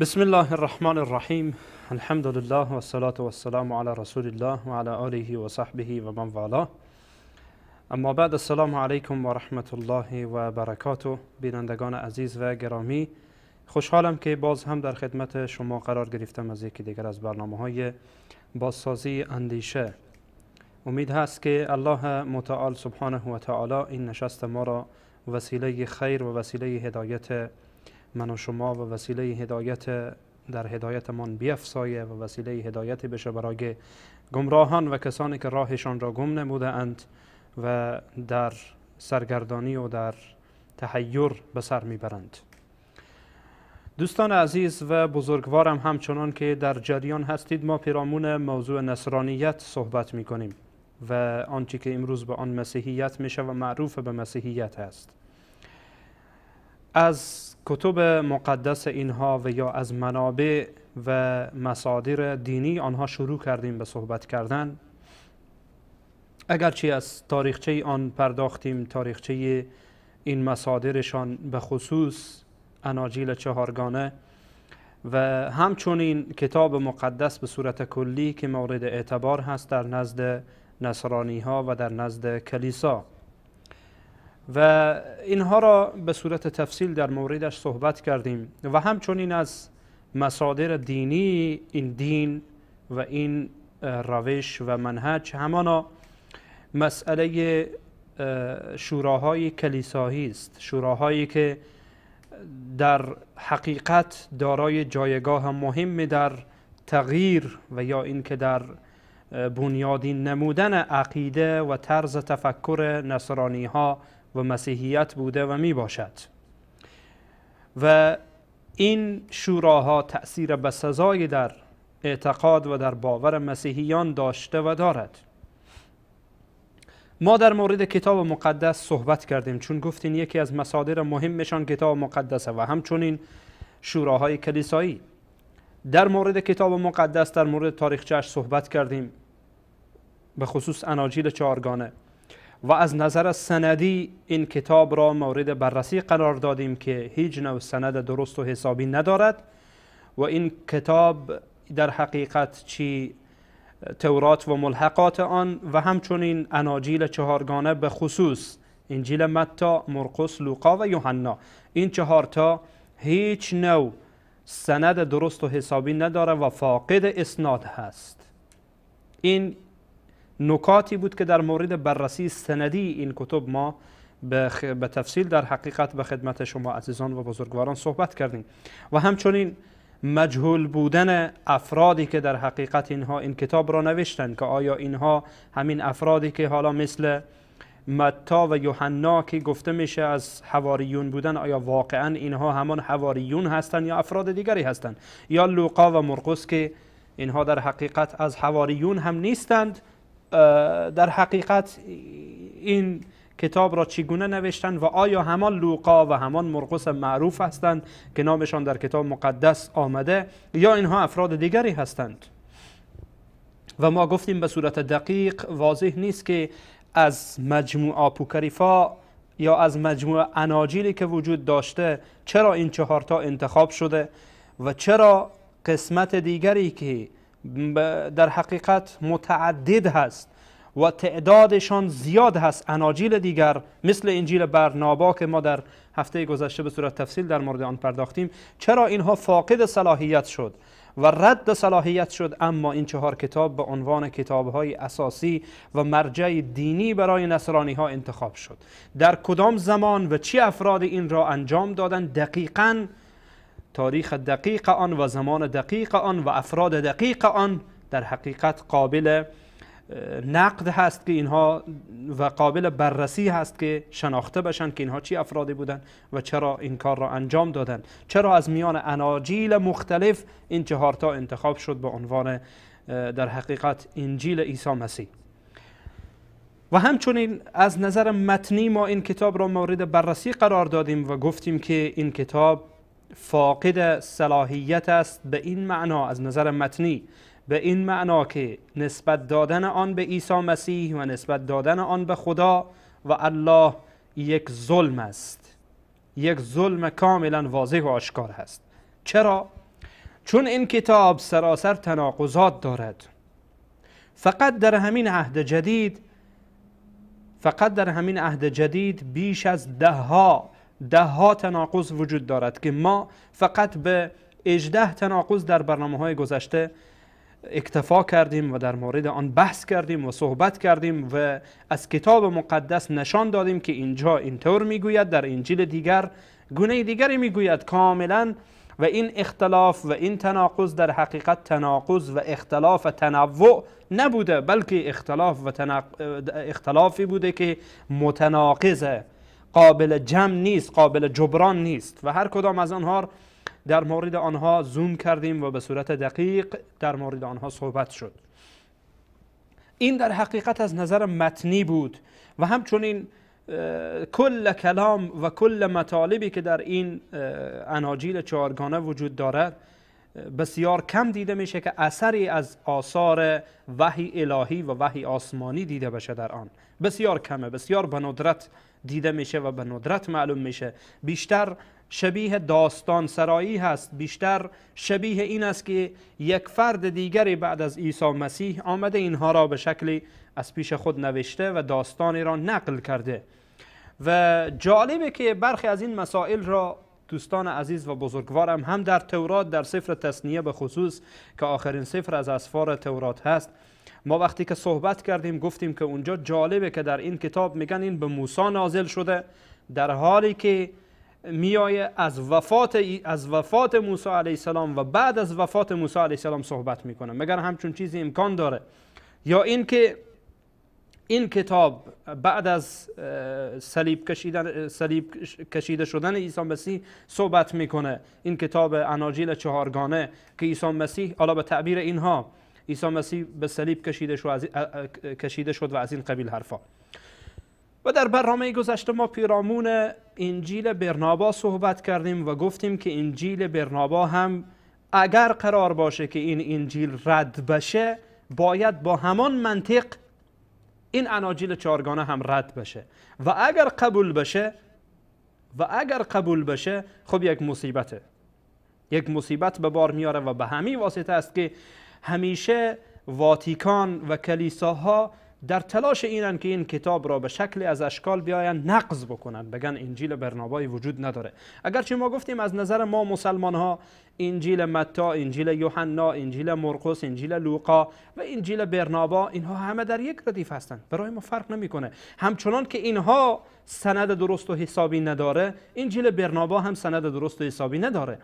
Bismillah ar-Rahman ar-Rahim. Alhamdulillah və salatu və salamu ala Rasulillah və ala alihi və sahbihi və man vəala. Amma bəd, əssalamu aleykum və rəhmətullahi və barakatuh. بینندگان عزیز و گرامی، خوشحالم که باز هم در خدمت شما قرار گرفتم از یکی دیگر از برنامه‌های بازسازی اندیشه. امید هست که الله متعال سبحانه و تعالی این نشست ما را وسیله خیر و وسیله هدایت من و شما و وسیله هدایت در هدایتمان بیفزایه و وسیله هدایت بشه برای گمراهان و کسانی که راهشان را گم نموده اند و در سرگردانی و در تحیر به سر میبرند. دوستان عزیز و بزرگوارم، همچنان که در جریان هستید ما پیرامون موضوع نصرانیت صحبت میکنیم و آنچه که امروز به آن مسیحیت میشه و معروف به مسیحیت هست. از کتب مقدس اینها و یا از منابع و مصادر دینی آنها شروع کردیم به صحبت کردن، اگرچه از تاریخچه آن پرداختیم، تاریخچه این مصادرشان به خصوص اناجیل چهارگانه و همچنین کتاب مقدس به صورت کلی که مورد اعتبار هست در نزد نصرانی ها و در نزد کلیسا، و اینها را به صورت تفصیل در موردش صحبت کردیم و همچنین از مصادر دینی این دین و این روش و منهج، همانا مسئله شوراهای کلیسایی است، شوراهایی که در حقیقت دارای جایگاه مهم در تغییر و یا اینکه در بنیادین نمودن عقیده و طرز تفکر نصرانی ها و مسیحیت بوده و می باشد. و این شوراها تأثیر بسزایی در اعتقاد و در باور مسیحیان داشته و دارد. ما در مورد کتاب مقدس صحبت کردیم، چون گفتین یکی از مصادر مهمشان کتاب مقدسه و همچنین شوراهای کلیسایی. در مورد کتاب مقدس، در مورد تاریخچه‌اش صحبت کردیم، به خصوص اناجیل چهارگانه، و از نظر سندی این کتاب را مورد بررسی قرار دادیم که هیچ نوع سند درست و حسابی ندارد و این کتاب در حقیقت چی تورات و ملحقات آن و همچنین اناجیل چهارگانه، به خصوص انجیل متی، مرقس، لوقا و یوحنا، این چهارتا هیچ نوع سند درست و حسابی نداره و فاقد اسناد هست. این نکاتی بود که در مورد بررسی سندی این کتب ما به تفصیل در حقیقت به خدمت شما عزیزان و بزرگواران صحبت کردیم و همچنین مجهول بودن افرادی که در حقیقت اینها این کتاب را نوشتند، که آیا اینها همین افرادی که حالا مثل متی و یوحنا که گفته میشه از حواریون بودن، آیا واقعا اینها همان حواریون هستند یا افراد دیگری هستند، یا لوقا و مرقس که اینها در حقیقت از حواریون هم نیستند، در حقیقت این کتاب را چگونه نوشتند و آیا همان لوقا و همان مرقس معروف هستند که نامشان در کتاب مقدس آمده یا اینها افراد دیگری هستند. و ما گفتیم به صورت دقیق واضح نیست که از مجموع آپوکریفا یا از مجموع اناجیلی که وجود داشته چرا این چهارتا انتخاب شده و چرا قسمت دیگری که در حقیقت متعدد هست و تعدادشان زیاد هست، اناجیل دیگر مثل انجیل برنابا که ما در هفته گذشته به صورت تفصیل در مورد آن پرداختیم، چرا اینها فاقد صلاحیت شد و رد صلاحیت شد، اما این چهار کتاب به عنوان کتاب‌های اساسی و مرجع دینی برای نصرانی‌ها انتخاب شد. در کدام زمان و چه افراد این را انجام دادند، دقیقاً تاریخ دقیق آن و زمان دقیق آن و افراد دقیق آن در حقیقت قابل نقد هست که اینها و قابل بررسی هست که شناخته بشن که اینها چی افرادی بودن و چرا این کار را انجام دادن، چرا از میان اناجیل مختلف این چهارتا انتخاب شد به عنوان در حقیقت انجیل عیسی مسیح. و همچنین از نظر متنی ما این کتاب را مورد بررسی قرار دادیم و گفتیم که این کتاب فاقد صلاحیت است به این معنا، از نظر متنی به این معنا که نسبت دادن آن به عیسی مسیح و نسبت دادن آن به خدا و الله یک ظلم است، یک ظلم کاملا واضح و آشکار هست. چرا؟ چون این کتاب سراسر تناقضات دارد. فقط در همین عهد جدید بیش از ده ها تناقض وجود دارد که ما فقط به 18 تناقض در برنامه‌های گذشته اکتفا کردیم و در مورد آن بحث کردیم و صحبت کردیم و از کتاب مقدس نشان دادیم که اینجا اینطور میگوید، در انجیل دیگر گونه دیگری میگوید کاملا. و این اختلاف و این تناقض در حقیقت تناقض و اختلاف و تنوع نبوده، بلکه اختلافی بوده که متناقضه، قابل جمع نیست، قابل جبران نیست. و هر کدام از آنها در مورد آنها زوم کردیم و به صورت دقیق در مورد آنها صحبت شد. این در حقیقت از نظر متنی بود و همچنین کل کلام و کل مطالبی که در این اناجیل چهارگانه وجود دارد بسیار کم دیده میشه که اثری از آثار وحی الهی و وحی آسمانی دیده بشه در آن. بسیار کمه، بسیار به ندرت دیده میشه و به ندرت معلوم میشه. بیشتر شبیه داستان سرایی هست، بیشتر شبیه این است که یک فرد دیگری بعد از عیسی مسیح آمده اینها را به شکلی از پیش خود نوشته و داستانی را نقل کرده. و جالبه که برخی از این مسائل را دوستان عزیز و بزرگوارم هم در تورات، در سفر تثنیه به خصوص که آخرین سفر از اسفار تورات هست، ما وقتی که صحبت کردیم گفتیم که اونجا جالبه که در این کتاب میگن این به موسی نازل شده، در حالی که میایه از وفات موسی علیه السلام و بعد از وفات موسی علیه السلام صحبت میکنه. مگر همچون چیزی امکان داره؟ یا اینکه این کتاب بعد از صلیب کشیده شدن عیسی مسیح صحبت میکنه. این کتاب اناجیل چهارگانه که عیسی مسیح، حالا به تعبیر اینها، عیسی مسیح به صلیب کشیده شد و از این قبیل حرفا. و در برنامه گذشته ما پیرامون انجیل برنابا صحبت کردیم و گفتیم که انجیل برنابا هم اگر قرار باشه که این انجیل رد بشه، باید با همان منطق این اناجیل چهارگانه هم رد بشه. و اگر قبول بشه خب یک مصیبت به بار میاره. و به همین واسطه است که همیشه واتیکان و کلیساها در تلاش اینن که این کتاب را به شکل از اشکال بیاین نقض بکنن، بگن انجیل برنابایی وجود نداره. اگرچه ما گفتیم از نظر ما مسلمان ها انجیل متا، انجیل یوحنا، انجیل مرقس، انجیل لوقا و انجیل برنابا اینها همه در یک ردیف هستند، برای ما فرق نمیکنه. همچنان که اینها سند درست و حسابی نداره، انجیل برنابا هم سند درست و حسابی نداره.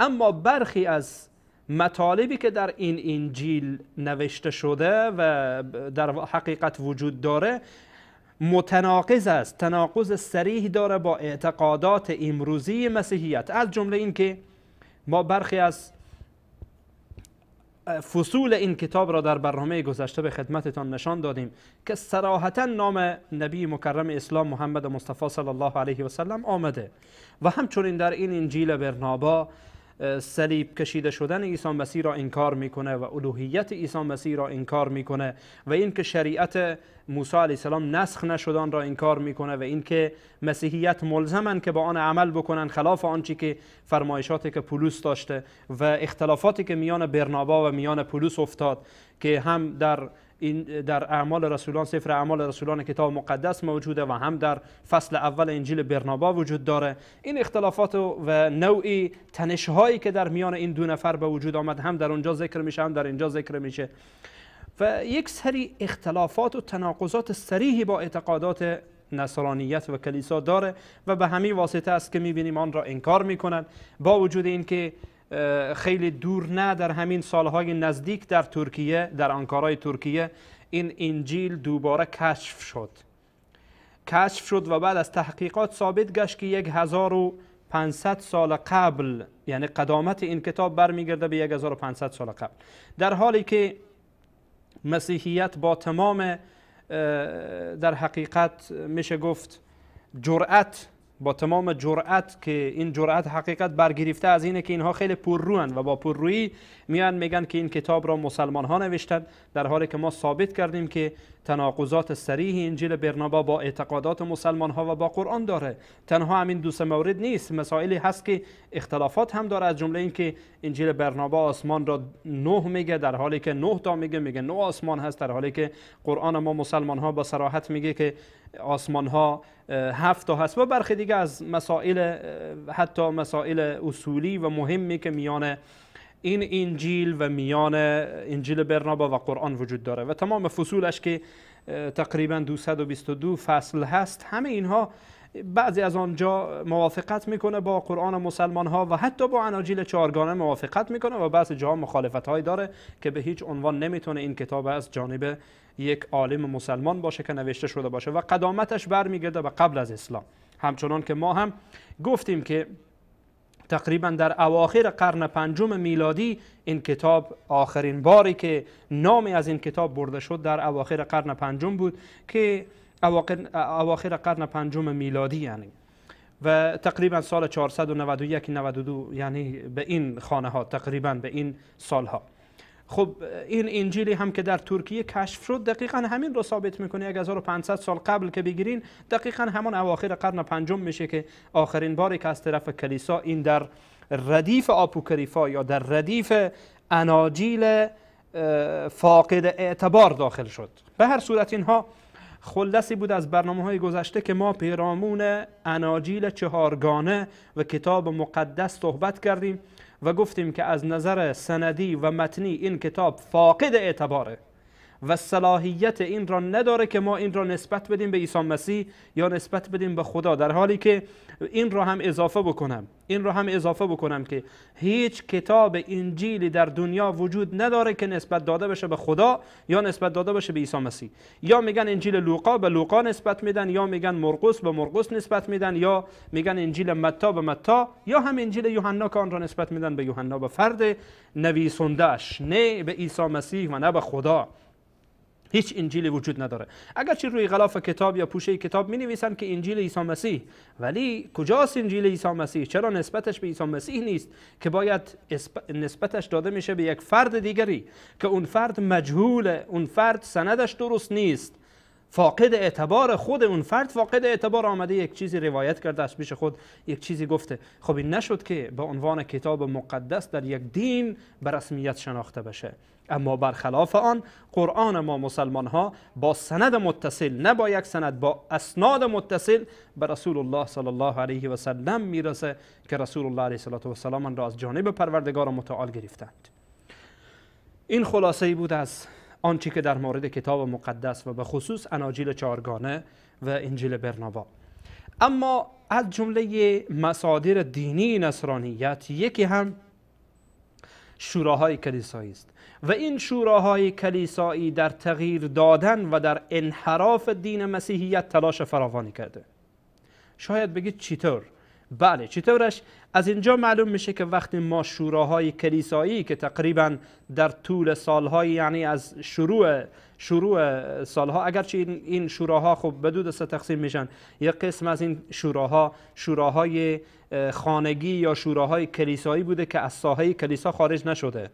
اما برخی از مطالبی که در این انجیل نوشته شده و در حقیقت وجود داره متناقض است، تناقض صریح داره با اعتقادات امروزی مسیحیت. از جمله این که ما برخی از فصول این کتاب را در برنامه گذشته به خدمتتان نشان دادیم که صراحتاً نام نبی مکرم اسلام محمد مصطفی صلی الله علیه و سلم آمده. و همچنین در این انجیل برنابا صلیب کشیده شدن عیسی مسیح را انکار میکنه و الوهیت عیسی مسیح را انکار میکنه و اینکه شریعت موسی علیه السلام نسخ نشدن را انکار میکنه و اینکه مسیحیت ملزمن که با آن عمل بکنن، خلاف آنچه که فرمایشاتی که پولس داشته و اختلافاتی که میان برنابا و میان پولس افتاد که هم در اعمال رسولان، سفر اعمال رسولان کتاب مقدس موجوده و هم در فصل اول انجیل برنابا وجود داره. این اختلافات و نوعی تنش‌هایی که در میان این دو نفر به وجود آمد هم در اونجا ذکر میشه، هم در اینجا ذکر میشه. و یک سری اختلافات و تناقضات صریح با اعتقادات نصرانیت و کلیسا داره و به همین واسطه است که میبینیم آن را انکار میکنن. با وجود اینکه خیلی دور نه، در همین سالهای نزدیک در ترکیه، در آنکارای ترکیه، این انجیل دوباره کشف شد و بعد از تحقیقات ثابت گشت که 1500 سال قبل، یعنی قدامت این کتاب برمیگرده به 1500 سال قبل، در حالی که مسیحیت با تمام در حقیقت میشه گفت جرأت با تمام جرأت که این جرأت حقیقت برگرفته از اینه که اینها خیلی پرروان و با پررویی میان میگن که این کتاب را مسلمان ها نوشتند، در حالی که ما ثابت کردیم که تناقضات صریح انجیل برنابا با اعتقادات مسلمان ها و با قرآن داره. تنها همین دو سه مورد نیست، مسائلی هست که اختلافات هم داره، از جمله این که انجیل برنابا آسمان را 9 میگه در حالی که 9 تا میگه 9 آسمان هست، در حالی که قرآن ما مسلمان ها با صراحت میگه که آسمان ها 7 تا هست و برخی دیگه از مسائل، حتی مسائل اصولی و مهمی که میان این انجیل و میان انجیل برنابا و قرآن وجود داره و تمام فصولش که تقریبا 222 فصل هست، همه اینها بعضی از آنجا موافقت میکنه با قرآن مسلمان ها و حتی با اناجیل چهارگانه موافقت میکنه و بعضی جاها مخالفت هایی داره که به هیچ عنوان نمیتونه این کتاب از جانب یک عالم مسلمان باشه که نوشته شده باشه و قدامتش برمیگرده به قبل از اسلام. همچنان که ما هم گفتیم که تقریبا در اواخر قرن پنجم میلادی این کتاب، آخرین باری که نامی از این کتاب برده شد در اواخر قرن پنجم بود که اواخر قرن پنجم میلادی یعنی و تقریبا سال 491 92 یعنی به این خانه ها تقریبا به این سالها. خب این انجیلی هم که در ترکیه کشف شد دقیقا همین رو ثابت میکنه. 1500 سال قبل که بگیرین دقیقا همان اواخر قرن پنجم میشه که آخرین باری که از طرف کلیسا این در ردیف آپوکریفا یا در ردیف اناجیل فاقد اعتبار داخل شد. به هر صورت اینها خلاصی بود از برنامه های گذشته که ما پیرامون اناجیل چهارگانه و کتاب مقدس صحبت کردیم و گفتیم که از نظر سندی و متنی این کتاب فاقد اعتباره و صلاحیت این را نداره که ما این را نسبت بدیم به عیسی مسیح یا نسبت بدیم به خدا، در حالی که این را هم اضافه بکنم که هیچ کتاب انجیلی در دنیا وجود نداره که نسبت داده بشه به خدا یا نسبت داده بشه به عیسی مسیح. یا میگن انجیل لوقا به لوقا نسبت میدن، یا میگن مرقس به مرقس نسبت میدن، یا میگن انجیل متی به متی، یا هم انجیل یوحنا که آن را نسبت میدن به یوحنا به فرد نویسنده‌اش، نه به عیسی مسیح و نه به خدا. هیچ انجیلی وجود نداره. اگرچه روی غلاف کتاب یا پوشه کتاب می نویسن که انجیل عیسی مسیح، ولی کجاست انجیل عیسی مسیح؟ چرا نسبتش به عیسی مسیح نیست که باید نسبتش داده میشه به یک فرد دیگری که اون فرد مجهوله، اون فرد سندش درست نیست، فاقد اعتبار، خود اون فرد فاقد اعتبار، آمده یک چیزی روایت کرده از پیش خود، یک چیزی گفته. خب این نشد که به عنوان کتاب مقدس در یک دین به رسمیت شناخته بشه. اما برخلاف آن قرآن ما مسلمان ها با سند متصل، نه با یک سند، با اسناد متصل به رسول الله صلی الله علیه و سلم میرسه که رسول الله علیه و سلم آن را از جانب پروردگار متعال گرفتند. این خلاصه ای بود از آنچه که در مورد کتاب مقدس و به خصوص اناجیل چهارگانه و انجیل برنابا. اما از جمله مصادر دینی نصرانیت یکی هم شوراهای کلیسایی است و این شوراهای کلیسایی در تغییر دادن و در انحراف دین مسیحیت تلاش فراوانی کرده. شاید بگید چطور؟ بله، چطورش از اینجا معلوم میشه که وقتی ما شوراهای کلیسایی که تقریبا در طول سالهای، یعنی از شروع سالها، اگرچه این شوراها خب به دو دسته تقسیم میشن، یک قسم از این شوراها شوراهای خانگی یا شوراهای کلیسایی بوده که از ساحه کلیسا خارج نشده،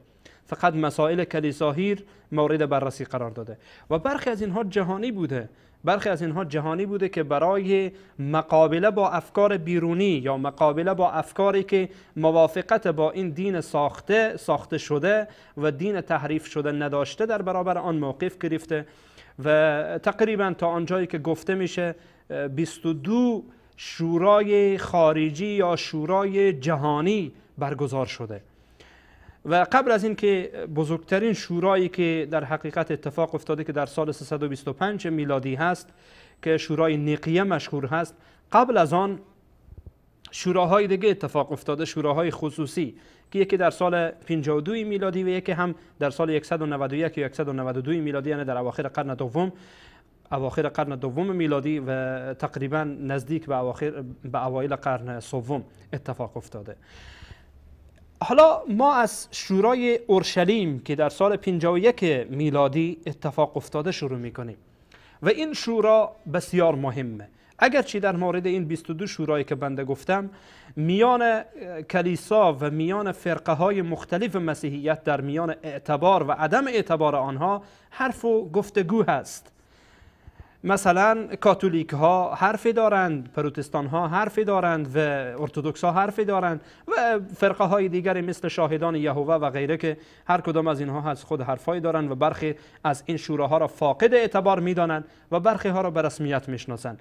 فقط مسائل کلیسایی مورد بررسی قرار داده و برخی از اینها جهانی بوده. برخی از اینها جهانی بوده که برای مقابله با افکار بیرونی یا مقابله با افکاری که موافقت با این دین ساخته شده و دین تحریف شده نداشته، در برابر آن موقف گرفته و تقریبا تا آنجایی که گفته میشه 22 شورای خارجی یا شورای جهانی برگزار شده و قبل از این که بزرگترین شورایی که در حقیقت اتفاق افتاده که در سال 325 میلادی هست که شورای نیقیه مشهور هست، قبل از آن شوراهای دیگه اتفاق افتاده، شوراهای خصوصی که یکی در سال 52 میلادی و یکی هم در سال 191 یا 192 میلادی، یعنی در اواخر قرن دوم میلادی و تقریبا نزدیک به اوایل قرن سوم اتفاق افتاده. حالا ما از شورای اورشلیم که در سال 51 میلادی اتفاق افتاده شروع میکنیم و این شورا بسیار مهمه. اگرچه در مورد این 22 شورایی که بنده گفتم میان کلیسا و میان فرقه های مختلف مسیحیت در میان اعتبار و عدم اعتبار آنها حرف و گفتگو هست. مثلا کاتولیک ها حرفی دارند، پروتستان ها حرفی دارند و ارتدوکس ها حرفی دارند و فرقه های دیگری مثل شاهدان یهوه و غیره که هر کدام از اینها از خود حرفایی دارند و برخی از این شوراها را فاقد اعتبار می دانند و برخی ها را به رسمیت می شناسند.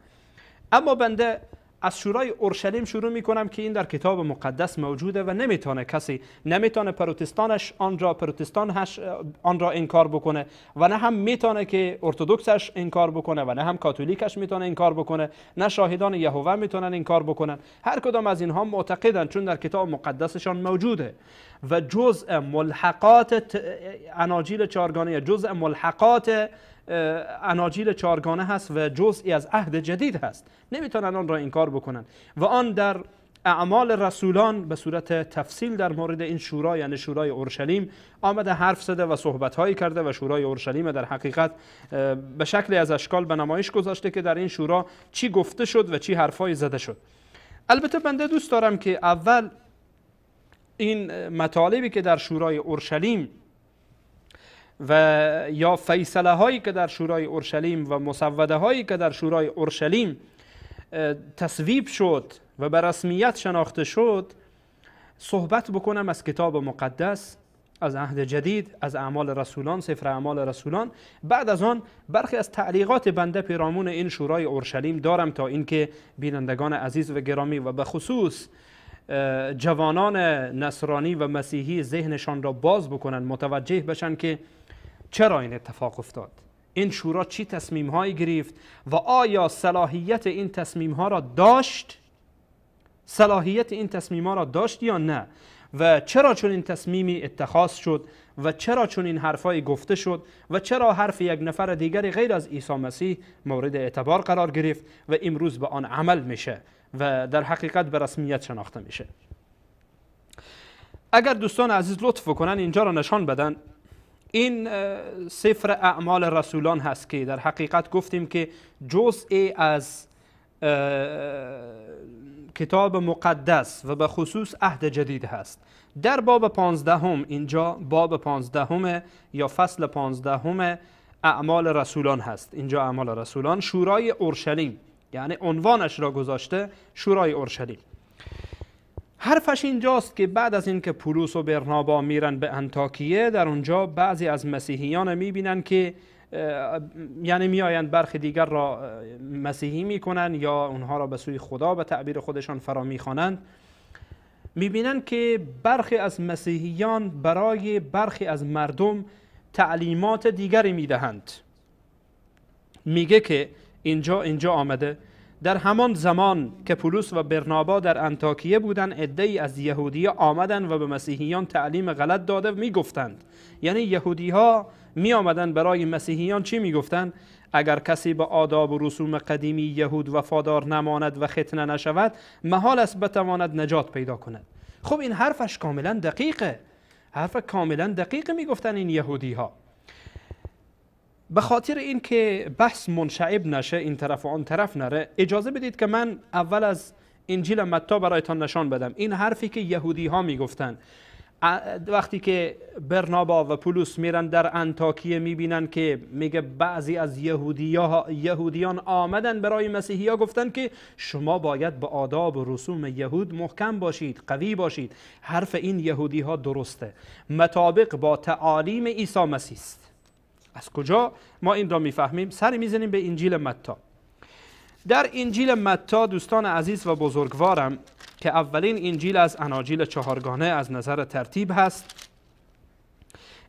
اما بنده از شورای اورشلیم شروع می کنم که این در کتاب مقدس موجوده و نمیتونه کسی، نمیتونه پروتستانش آن را انکار بکنه و نه هم میتونه که ارتدوکسش انکار بکنه و نه هم کاتولیکش میتونه انکار بکنه، نه شاهدان یهوه میتونن انکار بکنن. هر کدام از اینها معتقدن چون در کتاب مقدسشان موجوده و جزء ملحقات اناجیل چهارگانه، جزء ملحقات اناجیل چهارگانه هست و جزئی از عهد جدید هست، نمیتونن آن را انکار بکنن. و آن در اعمال رسولان به صورت تفصیل در مورد این شورا، یعنی شورای اورشلیم آمده حرف زده و صحبت‌هایی کرده و شورای اورشلیم در حقیقت به شکلی از اشکال به نمایش گذاشته که در این شورا چی گفته شد و چی حرفایی زده شد. البته بنده دوست دارم که اول این مطالبی که در شورای اورشلیم و یا فیصله هایی که در شورای اورشلیم و مسوده هایی که در شورای اورشلیم تصویب شد و به رسمیت شناخته شد صحبت بکنم از کتاب مقدس، از عهد جدید، از اعمال رسولان، سفر اعمال رسولان. بعد از آن برخی از تعلیقات بنده پیرامون این شورای اورشلیم دارم تا اینکه بینندگان عزیز و گرامی و به خصوص جوانان نصرانی و مسیحی ذهنشان را باز بکنن، متوجه بشن که چرا این اتفاق افتاد، این شورا چی تصمیم هایی گرفت و آیا صلاحیت این تصمیم ها را داشت، صلاحیت این تصمیم ها را داشت یا نه، و چرا چون این تصمیمی اتخاذ شد و چرا چون این حرفایی گفته شد و چرا حرف یک نفر دیگری غیر از عیسی مسیح مورد اعتبار قرار گرفت و امروز به آن عمل میشه و در حقیقت به رسمیت شناخته میشه. اگر دوستان عزیز لطف کنن اینجا را نشان بدن، این سفر اعمال رسولان هست که در حقیقت گفتیم که جزئی از کتاب مقدس و به خصوص عهد جدید هست. در باب 15 اینجا باب 15 یا فصل 15 اعمال رسولان هست. اینجا اعمال رسولان، شورای اورشلیم، یعنی عنوانش را گذاشته شورای اورشلیم. حرفش اینجاست که بعد از اینکه پولس و برنابا میرن به انطاکیه، در اونجا بعضی از مسیحیان میبینن که یعنی میآیند برخی دیگر را مسیحی میکنن یا اونها را به سوی خدا به تعبیر خودشان فرا میخوانند. میبینند که برخی از مسیحیان برای برخی از مردم تعلیمات دیگری میدهند. میگه که اینجا آمده در همان زمان که پولس و برنابا در انطاکیه بودند، عده‌ای از یهودیان آمدند و به مسیحیان تعلیم غلط داده میگفتند. یعنی یهودیها می آمدن برای مسیحیان چی می گفتن؟ اگر کسی به آداب و رسوم قدیمی یهود وفادار نماند و ختنه نشود، محال است بتواند نجات پیدا کند. خب این حرفش کاملا دقیقه، حرف کاملا دقیقه می گفتن این یهودی ها. به خاطر اینکه بحث منشعب نشه، این طرف و آن طرف نره، اجازه بدید که من اول از انجیل متی برایتان نشان بدم این حرفی که یهودی ها می گفتن. وقتی که برنابا و پولس میرن در انطاکیه میبینن که میگه بعضی از یهودیان آمدن برای مسیحی ها گفتن که شما باید به آداب و رسوم یهود محکم باشید، قوی باشید. حرف این یهودی ها درسته، مطابق با تعالیم عیسی مسیح است. از کجا ما این را میفهمیم؟ سر میزنیم به انجیل متی. در انجیل متی دوستان عزیز و بزرگوارم که اولین انجیل از اناجیل چهارگانه از نظر ترتیب هست،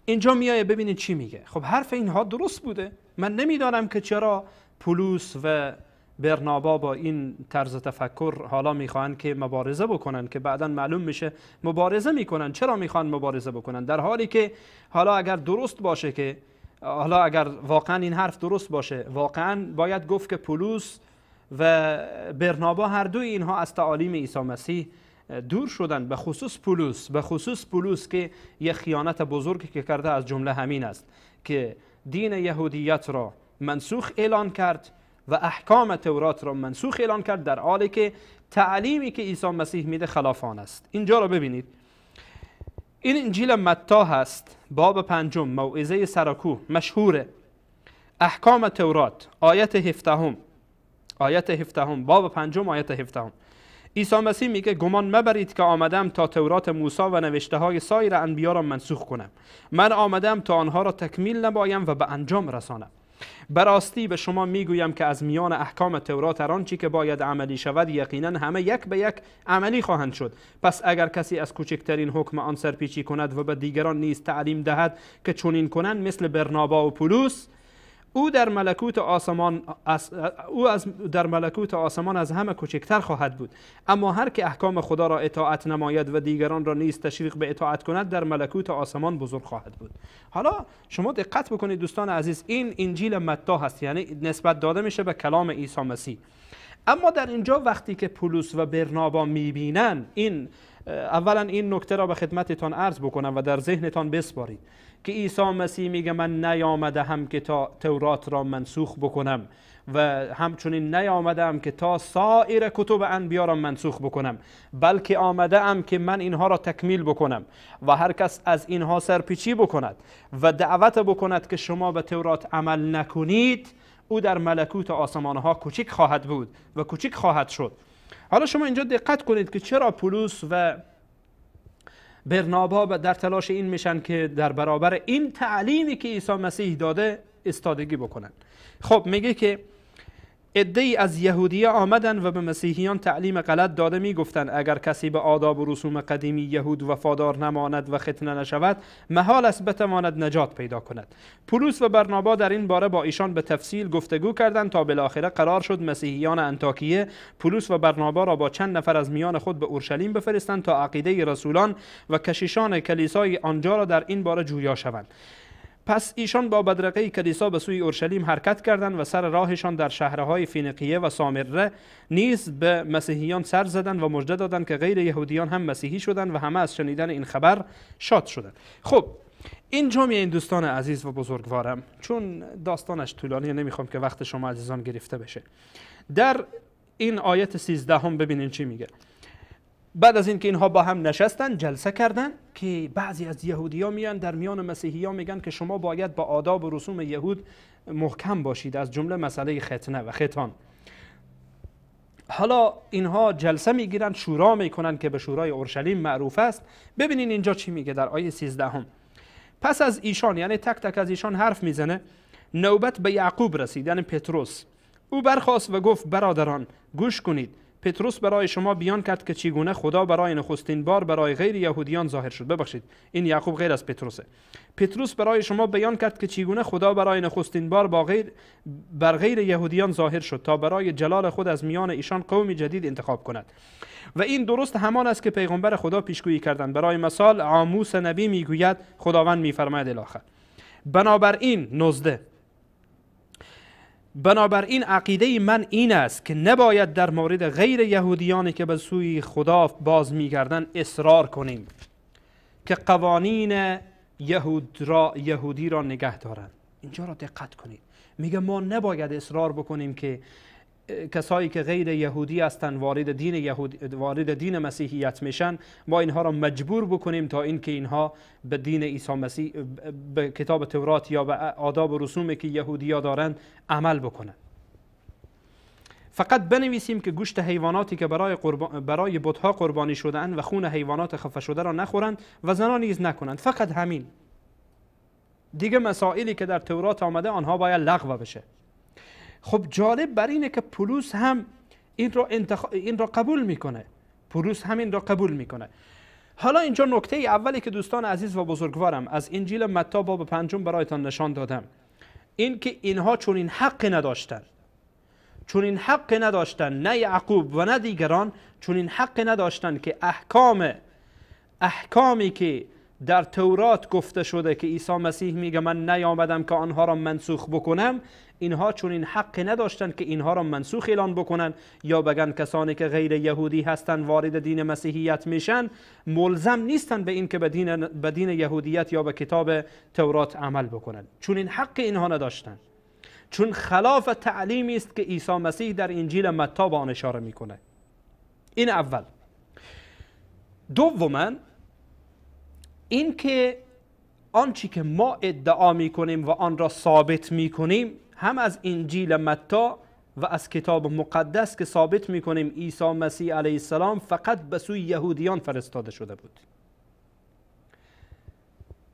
اینجا میایه ببینید چی میگه. خب حرف اینها درست بوده، من نمیدانم که چرا پولس و برنابا با این طرز تفکر حالا میخوان که مبارزه بکنن، که بعدا معلوم میشه مبارزه میکنن. چرا میخوان مبارزه بکنن در حالی که حالا اگر درست باشه، که حالا اگر واقعا این حرف درست باشه، واقعا باید گفت که پولس و برنابا هر دوی اینها از تعالیم عیسی مسیح دور شدند، به خصوص پولس، به خصوص پولس که یک خیانت بزرگی که کرده از جمله همین است که دین یهودیت را منسوخ اعلان کرد و احکام تورات را منسوخ اعلان کرد، در حالی که تعلیمی که عیسی مسیح میده خلاف آن است. اینجا را ببینید، این انجیل متی هست، باب 5، موعظه سراکو، مشهوره. احکام تورات، آیت 17، باب 5، آیت 17. عیسی مسیح میگه گمان مبرید که آمدم تا تورات موسی و نوشته های سایر انبیا را منسوخ کنم. من آمدم تا آنها را تکمیل نمایم و به انجام رسانم. براستی به شما میگویم که از میان احکام تورات هر آنچه که باید عملی شود یقینا همه یک به یک عملی خواهند شد. پس اگر کسی از کوچکترین حکم آن سرپیچی کند و به دیگران نیز تعلیم دهد که چنین کنند مثل برنابا و پولس، او در ملکوت آسمان از همه کوچکتر خواهد بود. اما هر که احکام خدا را اطاعت نماید و دیگران را نیز تشویق به اطاعت کند، در ملکوت آسمان بزرگ خواهد بود. حالا شما دقت بکنید دوستان عزیز، این انجیل متی هست، یعنی نسبت داده میشه به کلام عیسی مسیح. اما در اینجا وقتی که پولس و برنابا میبینن، این اولا این نکته را به خدمتتان عرض بکنم و در ذهنتان بسپارید که عیسی مسیح میگه من نیامده هم که تا تورات را منسوخ بکنم و همچنین نیامده هم که تا سایر کتب انبیا را منسوخ بکنم، بلکه آمده هم که من اینها را تکمیل بکنم. و هر کس از اینها سرپیچی بکند و دعوت بکند که شما به تورات عمل نکنید، او در ملکوت آسمانها کوچک خواهد بود و کوچک خواهد شد. حالا شما اینجا دقت کنید که چرا پولس و برنابا در تلاش این میشن که در برابر این تعلیمی که عیسی مسیح داده استادگی بکنن. خب میگه که عده‌ای از یهودیه آمدن و به مسیحیان تعلیم غلط داده، میگفتند اگر کسی به آداب و رسوم قدیمی یهود وفادار نماند و ختنه نشود، محال است بتواند نجات پیدا کند. پولس و برنابا در این باره با ایشان به تفصیل گفتگو کردند تا بالاخره قرار شد مسیحیان انطاکیه پولس و برنابا را با چند نفر از میان خود به اورشلیم بفرستند تا عقیده رسولان و کشیشان کلیسای آنجا را در این باره جویا شوند. پس ایشان با بدرقه کلیسا به سوی اورشلیم حرکت کردند و سر راهشان در شهرهای فینیقیه و سامره نیز به مسیحیان سر زدند و مژده دادند که غیر یهودیان هم مسیحی شدند و همه از شنیدن این خبر شاد شدند. خب اینجا میایم دوستان عزیز و بزرگوارم، چون داستانش طولانیه نمیخوام که وقت شما عزیزان گرفته بشه. در این آیت 13 هم ببینین چی میگه. بعد از اینکه اینها با هم نشستن جلسه کردن که بعضی از یهودیان میان در میان مسیحیان میگن که شما باید با آداب و رسوم یهود محکم باشید، از جمله مسئله ختنه و ختان. حالا اینها جلسه میگیرن، شورا میکنن که به شورای اورشلیم معروف است. ببینین اینجا چی میگه در آیه 13 هم. پس از ایشان، یعنی تک تک از ایشان حرف میزنه، نوبت به یعقوب رسید، یعنی پتروس. او برخاست و گفت برادران گوش کنید. پتروس برای شما بیان کرد که چگونه خدا برای نخستین بار برای غیر یهودیان ظاهر شد. ببخشید، این یعقوب غیر از پتروسه. پتروس برای شما بیان کرد که چگونه خدا برای نخستین بار بر غیر یهودیان ظاهر شد تا برای جلال خود از میان ایشان قومی جدید انتخاب کند. و این درست همان است که پیغمبر خدا پیشگویی کردند. برای مثال عاموس نبی میگوید خداوند میفرماید الاخر. بنابراین عقیده من این است که نباید در مورد غیر یهودیانی که به سوی خدا باز می‌گردند اصرار کنیم که قوانین یهودی را نگه دارند. اینجا را دقت کنید، میگه ما نباید اصرار بکنیم که کسایی که غیر یهودی هستند وارد دین مسیحیت میشن، ما اینها را مجبور بکنیم تا اینکه اینها به دین عیسی مسیح، به کتاب تورات یا به آداب و رسومی که یهودی‌ها دارند عمل بکنند. فقط بنویسیم که گوشت حیواناتی که برای بت‌ها قربانی شده‌اند و خون حیوانات خفه شده را نخورند و زنا نیز نکنند. فقط همین. دیگه مسائلی که در تورات آمده آنها باید لغو بشه. خب جالب بر اینه که پولس هم این را قبول میکنه. حالا اینجا نکته اولی که دوستان عزیز و بزرگوارم از انجیل متی باب 5 برایتان نشان دادم، این که اینها چون این حق نداشتن، نه یعقوب و نه دیگران، چون این حق نداشتن که احکامی که در تورات گفته شده که عیسی مسیح میگه من نیامدم که آنها را منسوخ بکنم، اینها چون این حق نداشتند که اینها را منسوخ اعلان بکنن یا بگن کسانی که غیر یهودی هستند وارد دین مسیحیت میشن ملزم نیستن به این که به دین یهودیت یا به کتاب تورات عمل بکنن. چون این حق اینها نداشتند. چون خلاف تعلیمی است که عیسی مسیح در انجیل متی به آن اشاره میکنه. این اول. دوما این که آنچه که ما ادعا میکنیم و آن را ثابت میکنیم هم از انجیل متی و از کتاب مقدس که ثابت میکنیم عیسی مسیح علیه السلام فقط به سوی یهودیان فرستاده شده بود.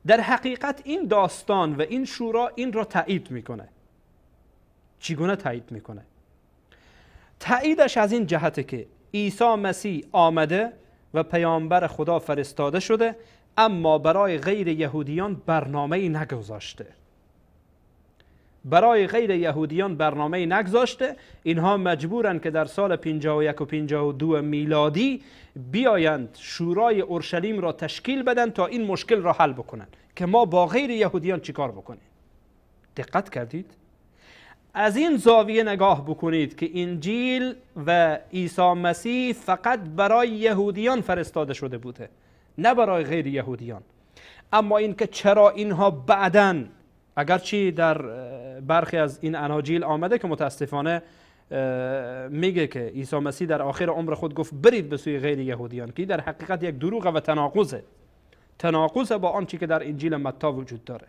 در حقیقت این داستان و این شورا این را تایید میکنه. چگونه تایید میکنه؟ تاییدش از این جهته که عیسی مسیح آمده و پیامبر خدا فرستاده شده، اما برای غیر یهودیان برنامه‌ای نگذاشته. برای غیر یهودیان برنامه‌ای نگذاشته. اینها مجبورن که در سال 51 و 52 میلادی بیایند شورای اورشلیم را تشکیل بدن تا این مشکل را حل بکنن که ما با غیر یهودیان چیکار بکنیم. دقت کردید؟ از این زاویه نگاه بکنید که انجیل و عیسی مسیح فقط برای یهودیان فرستاده شده بوده، نه برای غیر یهودیان. اما اینکه چرا اینها بعداً، اگرچه در برخی از این اناجیل آمده که متاسفانه میگه که عیسی مسیح در آخر عمر خود گفت برید به سوی غیر یهودیان، که در حقیقت یک دروغ و تناقضه با آنچه که در انجیل متی وجود داره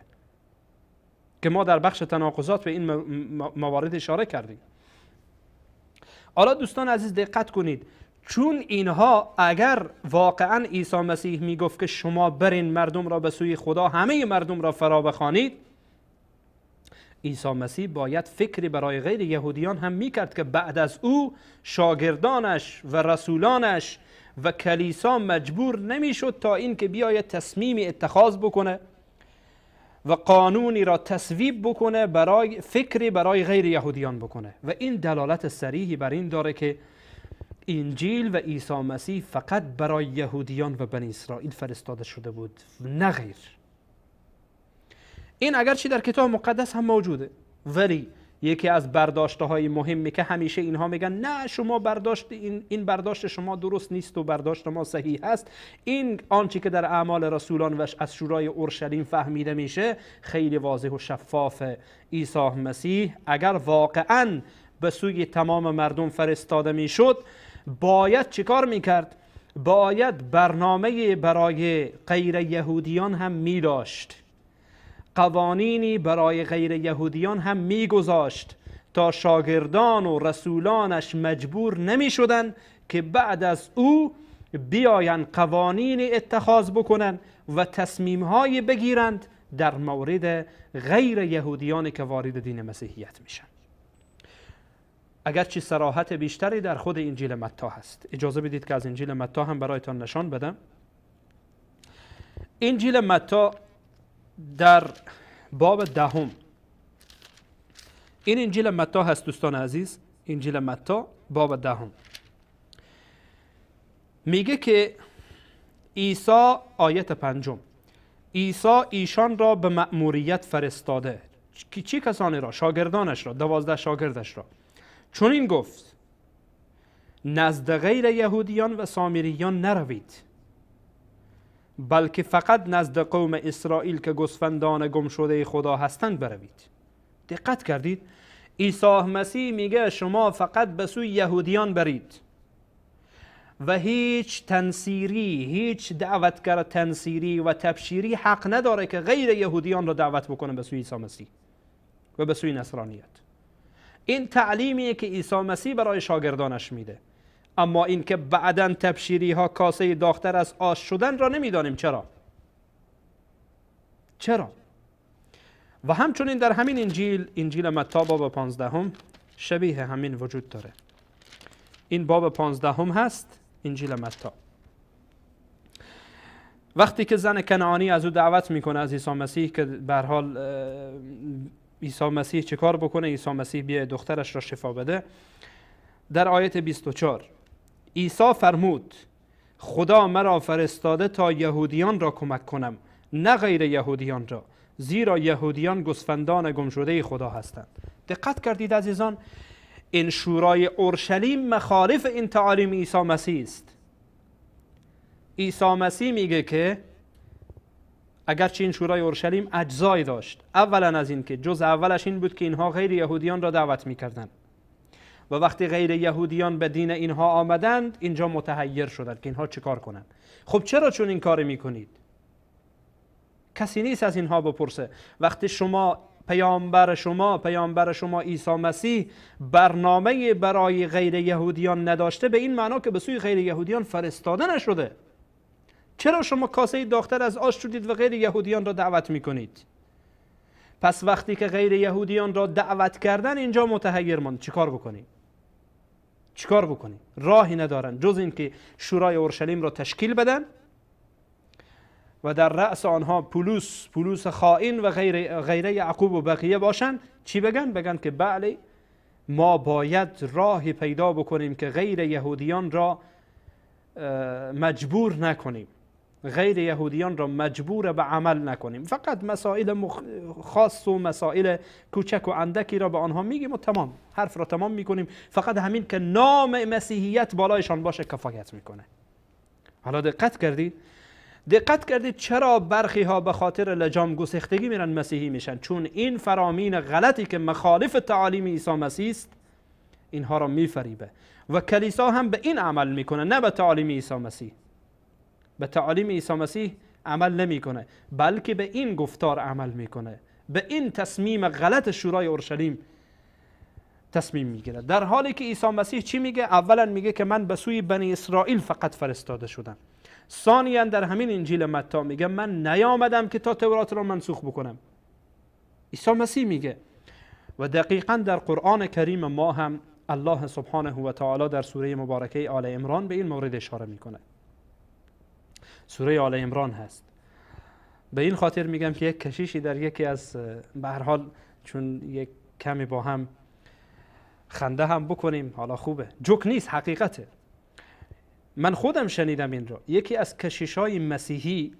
که ما در بخش تناقضات به این موارد اشاره کردیم. حالا دوستان عزیز دقت کنید، چون اینها اگر واقعا عیسی مسیح میگفت که شما برین مردم را به سوی خدا، همه مردم را فرا بخوانید، عیسی مسیح باید فکری برای غیر یهودیان هم میکرد که بعد از او شاگردانش و رسولانش و کلیسا مجبور نمیشد تا این که بیاید تصمیمی اتخاذ بکنه و قانونی را تصویب بکنه، برای فکری برای غیر یهودیان بکنه. و این دلالت صریحی بر این داره که انجیل و عیسی مسیح فقط برای یهودیان و بنی اسرائیل فرستاده شده بود، نه غیر. این اگرچه در کتاب مقدس هم موجوده، ولی یکی از برداشته های مهمی که همیشه اینها میگن نه شما برداشت این برداشت شما درست نیست و برداشت ما صحیح است، این آنچه که در اعمال رسولان و از شورای اورشلیم فهمیده میشه خیلی واضح و شفافه. عیسی مسیح اگر واقعا به سوی تمام مردم فرستاده میشد باید چیکار میکرد؟ باید برنامه برای غیر یهودیان هم میداشت، قوانینی برای غیر یهودیان هم میگذاشت تا شاگردان و رسولانش مجبور نمی شدن که بعد از او بیاین قوانینی اتخاذ بکنن و تصمیمهایی بگیرند در مورد غیر یهودیانی که وارد دین مسیحیت میشن. اگرچه صراحت بیشتری در خود انجیل متی هست، اجازه بدید که از انجیل متی هم برایتان نشان بدم. انجیل متی در باب دهم، این انجیل متی هست دوستان عزیز، انجیل متی باب دهم میگه که عیسی، آیت پنجم، عیسی ایشان را به مأموریت فرستاده. چی کسانی را؟ شاگردانش را، 12 شاگردش را. چون این گفت نزد غیر یهودیان و سامریان نروید، بلکه فقط نزد قوم اسرائیل که گوسفندان گم شده خدا هستند بروید. دقت کردید؟ عیسی مسیح میگه شما فقط به سوی یهودیان برید و هیچ تنصیری، هیچ دعوتگر تنصیری و تبشیری حق نداره که غیر یهودیان را دعوت بکنه به سوی عیسی مسیح و به سوی نصرانیت. این تعلیمیه که عیسی مسیح برای شاگردانش میده. اما اینکه بعداً تبشیری ها کاسه داغتر از آش شدن را نمیدانیم چرا؟ و همچنین در همین انجیل، انجیل متی باب 15 شبیه همین وجود داره. این باب 15 هست انجیل متی. وقتی که زن کنعانی از او دعوت میکنه از عیسی مسیح که به هر حال عیسی مسیح چه کار بکنه، عیسی مسیح بیاید دخترش را شفا بده. در آیت 24 عیسی فرمود خدا مرا فرستاده تا یهودیان را کمک کنم، نه غیر یهودیان را، زیرا یهودیان گوسفندان گم شده خدا هستند. دقت کردید عزیزان؟ این شورای اورشلیم مخالف این تعالیم عیسی مسیح است. عیسی مسیح میگه که اگرچه این شورای اورشلیم اجزایی داشت. اولا از این که جز اولش این بود که اینها غیر یهودیان را دعوت میکردند و وقتی غیر یهودیان به دین اینها آمدند اینجا متحیر شدند که اینها چیکار کنند. خب چرا چون این کار میکنید؟ کسی نیست از اینها بپرسه. وقتی شما پیامبر شما عیسی مسیح برنامه برای غیر یهودیان نداشته، به این معنا که به سوی غیر یهودیان فرستاده نشده، چرا شما کاسه داغ‌تر از آش شدید و غیر یهودیان را دعوت میکنید؟ پس وقتی که غیر یهودیان را دعوت کردن اینجا متحیر ماند، چیکار بکنیم؟ راهی ندارن جز اینکه شورای اورشلیم را تشکیل بدن و در رأس آنها پولوس خائن و غیره یعقوب و بقیه باشند. چی بگن که بله ما باید راهی پیدا بکنیم که غیر یهودیان را مجبور نکنیم، غیر یهودیان را مجبور به عمل نکنیم، فقط مسائل خاص و مسائل کوچک و اندکی را به آنها میگیم و تمام، حرف را تمام میکنیم، فقط همین که نام مسیحیت بالایشان باشه کفایت میکنه. حالا دقت کردید چرا برخی ها به خاطر لجام گسیختگی میرن مسیحی میشن؟ چون این فرامین غلطی که مخالف تعالیم عیسی مسیح است اینها را میفریبه و کلیسا هم به این عمل میکنه، نه به تعالیم عیسی مسیح. به تعالیم عیسی مسیح عمل نمیکنه بلکه به این گفتار عمل میکنه، به این تصمیم غلط شورای اورشلیم تصمیم میگیره. در حالی که عیسی مسیح چی میگه؟ اولا میگه که من به سوی بنی اسرائیل فقط فرستاده شدم. ثانیاً در همین انجیل متی میگه من نیامدم که تا تورات را منسوخ بکنم. عیسی مسیح میگه و دقیقاً در قرآن کریم ما هم الله سبحانه و تعالی در سوره مبارکه آل عمران به این مورد اشاره میکنه. سوره آل عمران هست. به این خاطر میگم که یک کشیشی در یکی از، به هر حال چون یک کمی با هم خنده هم بکنیم حالا خوبه، جوک نیست، حقیقته. من خودم شنیدم این را. یکی از کشیشای مسیحی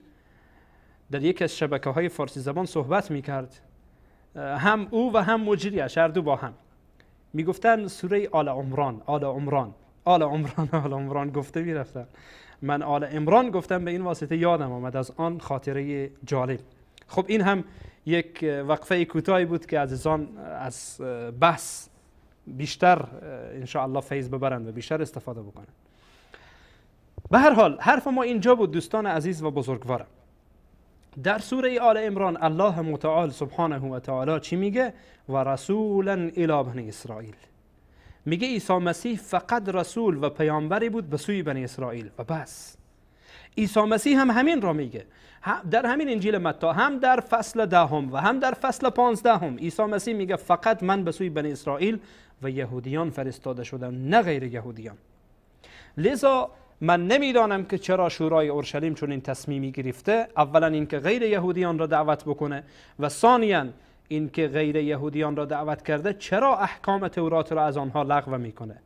در یکی از شبکه‌های فارسی زبان صحبت میکرد، هم او و هم مجریش، هر دو با هم میگفتن سوره آل عمران گفته میرفتن. من آل عمران گفتم به این واسطه یادم آمد از آن خاطره جالب. خب این هم یک وقفه کوتاهی بود که عزیزان از بحث بیشتر انشاءالله فیض ببرند و بیشتر استفاده بکنند. به هر حال حرف ما اینجا بود دوستان عزیز و بزرگوارم. در سوره آل عمران الله متعال سبحانه و تعالی چی میگه؟ و رسولا الی بنی اسرائیل. میگه عیسی مسیح فقط رسول و پیامبری بود به سوی بنی اسرائیل و بس. عیسی مسیح هم همین را میگه. در همین انجیل متی هم در فصل 10 و هم در فصل 15 عیسی مسیح میگه فقط من به سوی بنی اسرائیل و یهودیان فرستاده شدم، نه غیر یهودیان. لذا من نمیدانم که چرا شورای اورشلیم چون این تصمیمی گرفته، اولا اینکه غیر یهودیان را دعوت بکنه و ثانیا اینکه غیر یهودیان را دعوت کرده چرا احکام تورات را از آنها لغو میکنه.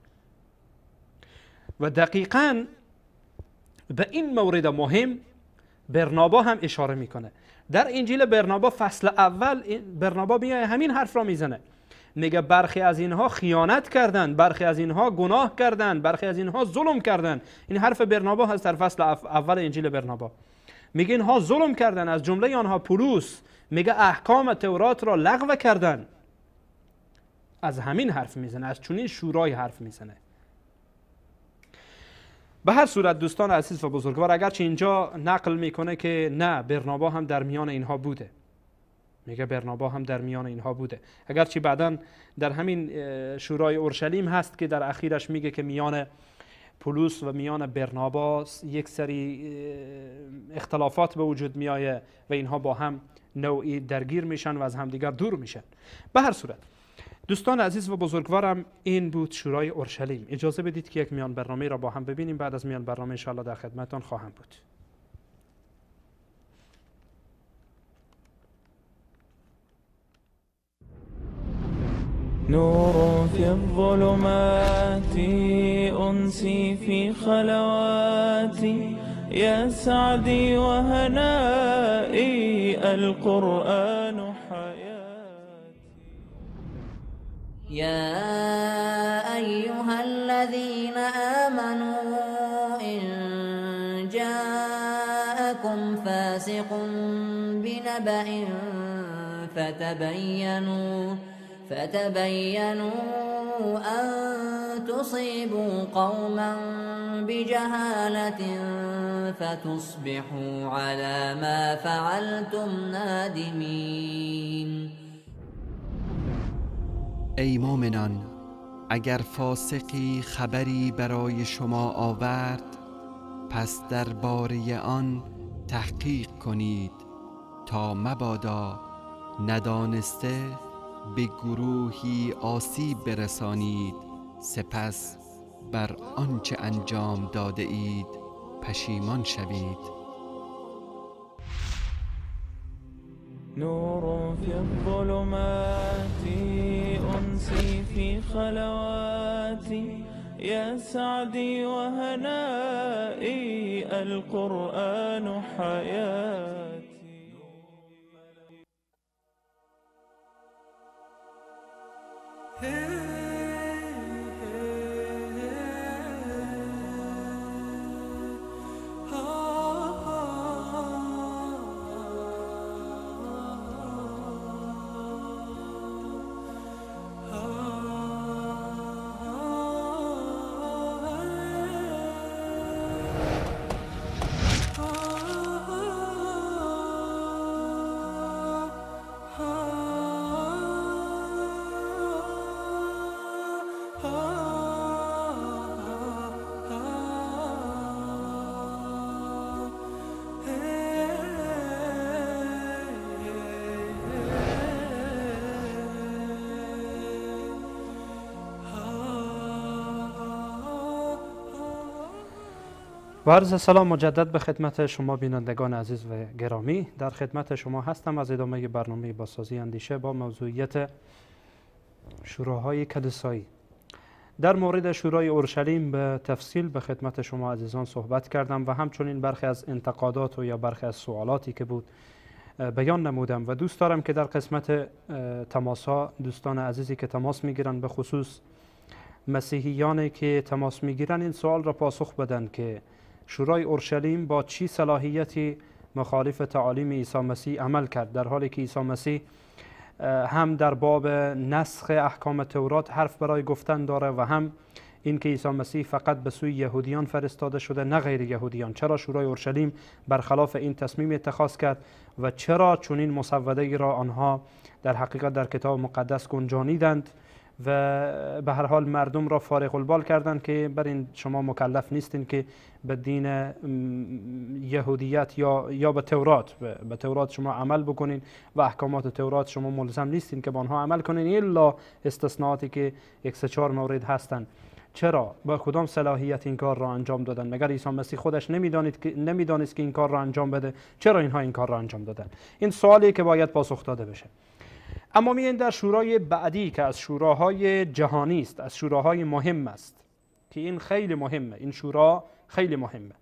و دقیقاً به این مورد مهم برنابا هم اشاره میکنه. در انجیل برنابا فصل اول برنابا میاد همین حرف را میزنه، میگه برخی از اینها خیانت کردند، برخی از اینها گناه کردند، برخی از اینها ظلم کردند. این حرف برنابا هست در فصل اول انجیل برنابا. میگه اینها ظلم کردند، از جمله آنها پولس، میگه احکام تورات را لغو کردند. از همین حرف میزنه، از چنین شورای حرف میزنه. به هر صورت دوستان عزیز و بزرگوار، اگرچه اینجا نقل میکنه که نه برنابا هم در میان اینها بوده، میگه برنابا هم در میان اینها بوده، اگرچه بعدا در همین شورای اورشلیم هست که در اخیرش میگه که میان پولس و میان برنابا یک سری اختلافات به وجود میایه و اینها با هم نوعی درگیر میشن و از همدیگر دور میشن. به هر صورت دوستان عزیز و بزرگوارم این بود شورای اورشلیم. اجازه بدید که یک میان برنامه را با هم ببینیم، بعد از میان برنامه انشاءالله در خدمتتان خواهم بود. نور في الظلمات، أنسي في خلواتي، يا سعدي وهنائي القرآن حياتي. يا أيها الذين آمنوا إن جاءكم فاسق يأتكم بنبأ فتبينوا أن تصيبوا قوما بجهالة فتصبحوا على ما فعلتم نادمين. ای مؤمنان، اگر فاسقی خبری برای شما آورد پس درباره آن تحقیق کنید تا مبادا ندانسته به گروهی آسیب برسانید، سپس بر آنچه انجام داده اید پشیمان شوید. نور فی الظلمات انسی فی خلواتی يا سعدي وهنائي القرآن حياتي. عرض سلام مجدد به خدمت شما بینندگان عزیز و گرامی. در خدمت شما هستم از ادامه برنامه بازسازی اندیشه با موضوعیت شوراهای کلیسایی. در مورد شورای اورشلیم به تفصیل به خدمت شما عزیزان صحبت کردم و همچنین برخی از انتقادات و یا برخی از سوالاتی که بود بیان نمودم و دوست دارم که در قسمت تماس‌ها دوستان عزیزی که تماس میگیرن، به خصوص مسیحیانی که تماس میگیرن، این سوال را پاسخ بدن که شورای اورشلیم با چی صلاحیتی مخالف تعالیم عیسی مسیح عمل کرد، در حالی که عیسی مسیح هم در باب نسخ احکام تورات حرف برای گفتن داره و هم اینکه عیسی مسیح فقط به سوی یهودیان فرستاده شده نه غیر یهودیان. چرا شورای اورشلیم برخلاف این تصمیم اتخاذ کرد و چرا چنین مسوده‌ای را آنها در حقیقت در کتاب مقدس گنجانیدند و به هر حال مردم را فارغ البال کردند که بر این شما مکلف نیستین که به دین یهودیت یا به تورات شما عمل بکنین و احکامات تورات شما ملزم نیستین که با آنها عمل کنین الا استثناءاتی که 1-4 مورد هستند. چرا؟ با کدام صلاحیت این کار را انجام دادن؟ مگر عیسی مسیح خودش نمیدانست که این کار را انجام بده؟ چرا اینها این کار را انجام دادن؟ این سوالی که باید پاسخ داده بشه. اما میان در شورای بعدی که از شوراهای جهانی است، از شوراهای مهم است که این خیلی مهمه، این شورا خیلی مهمه.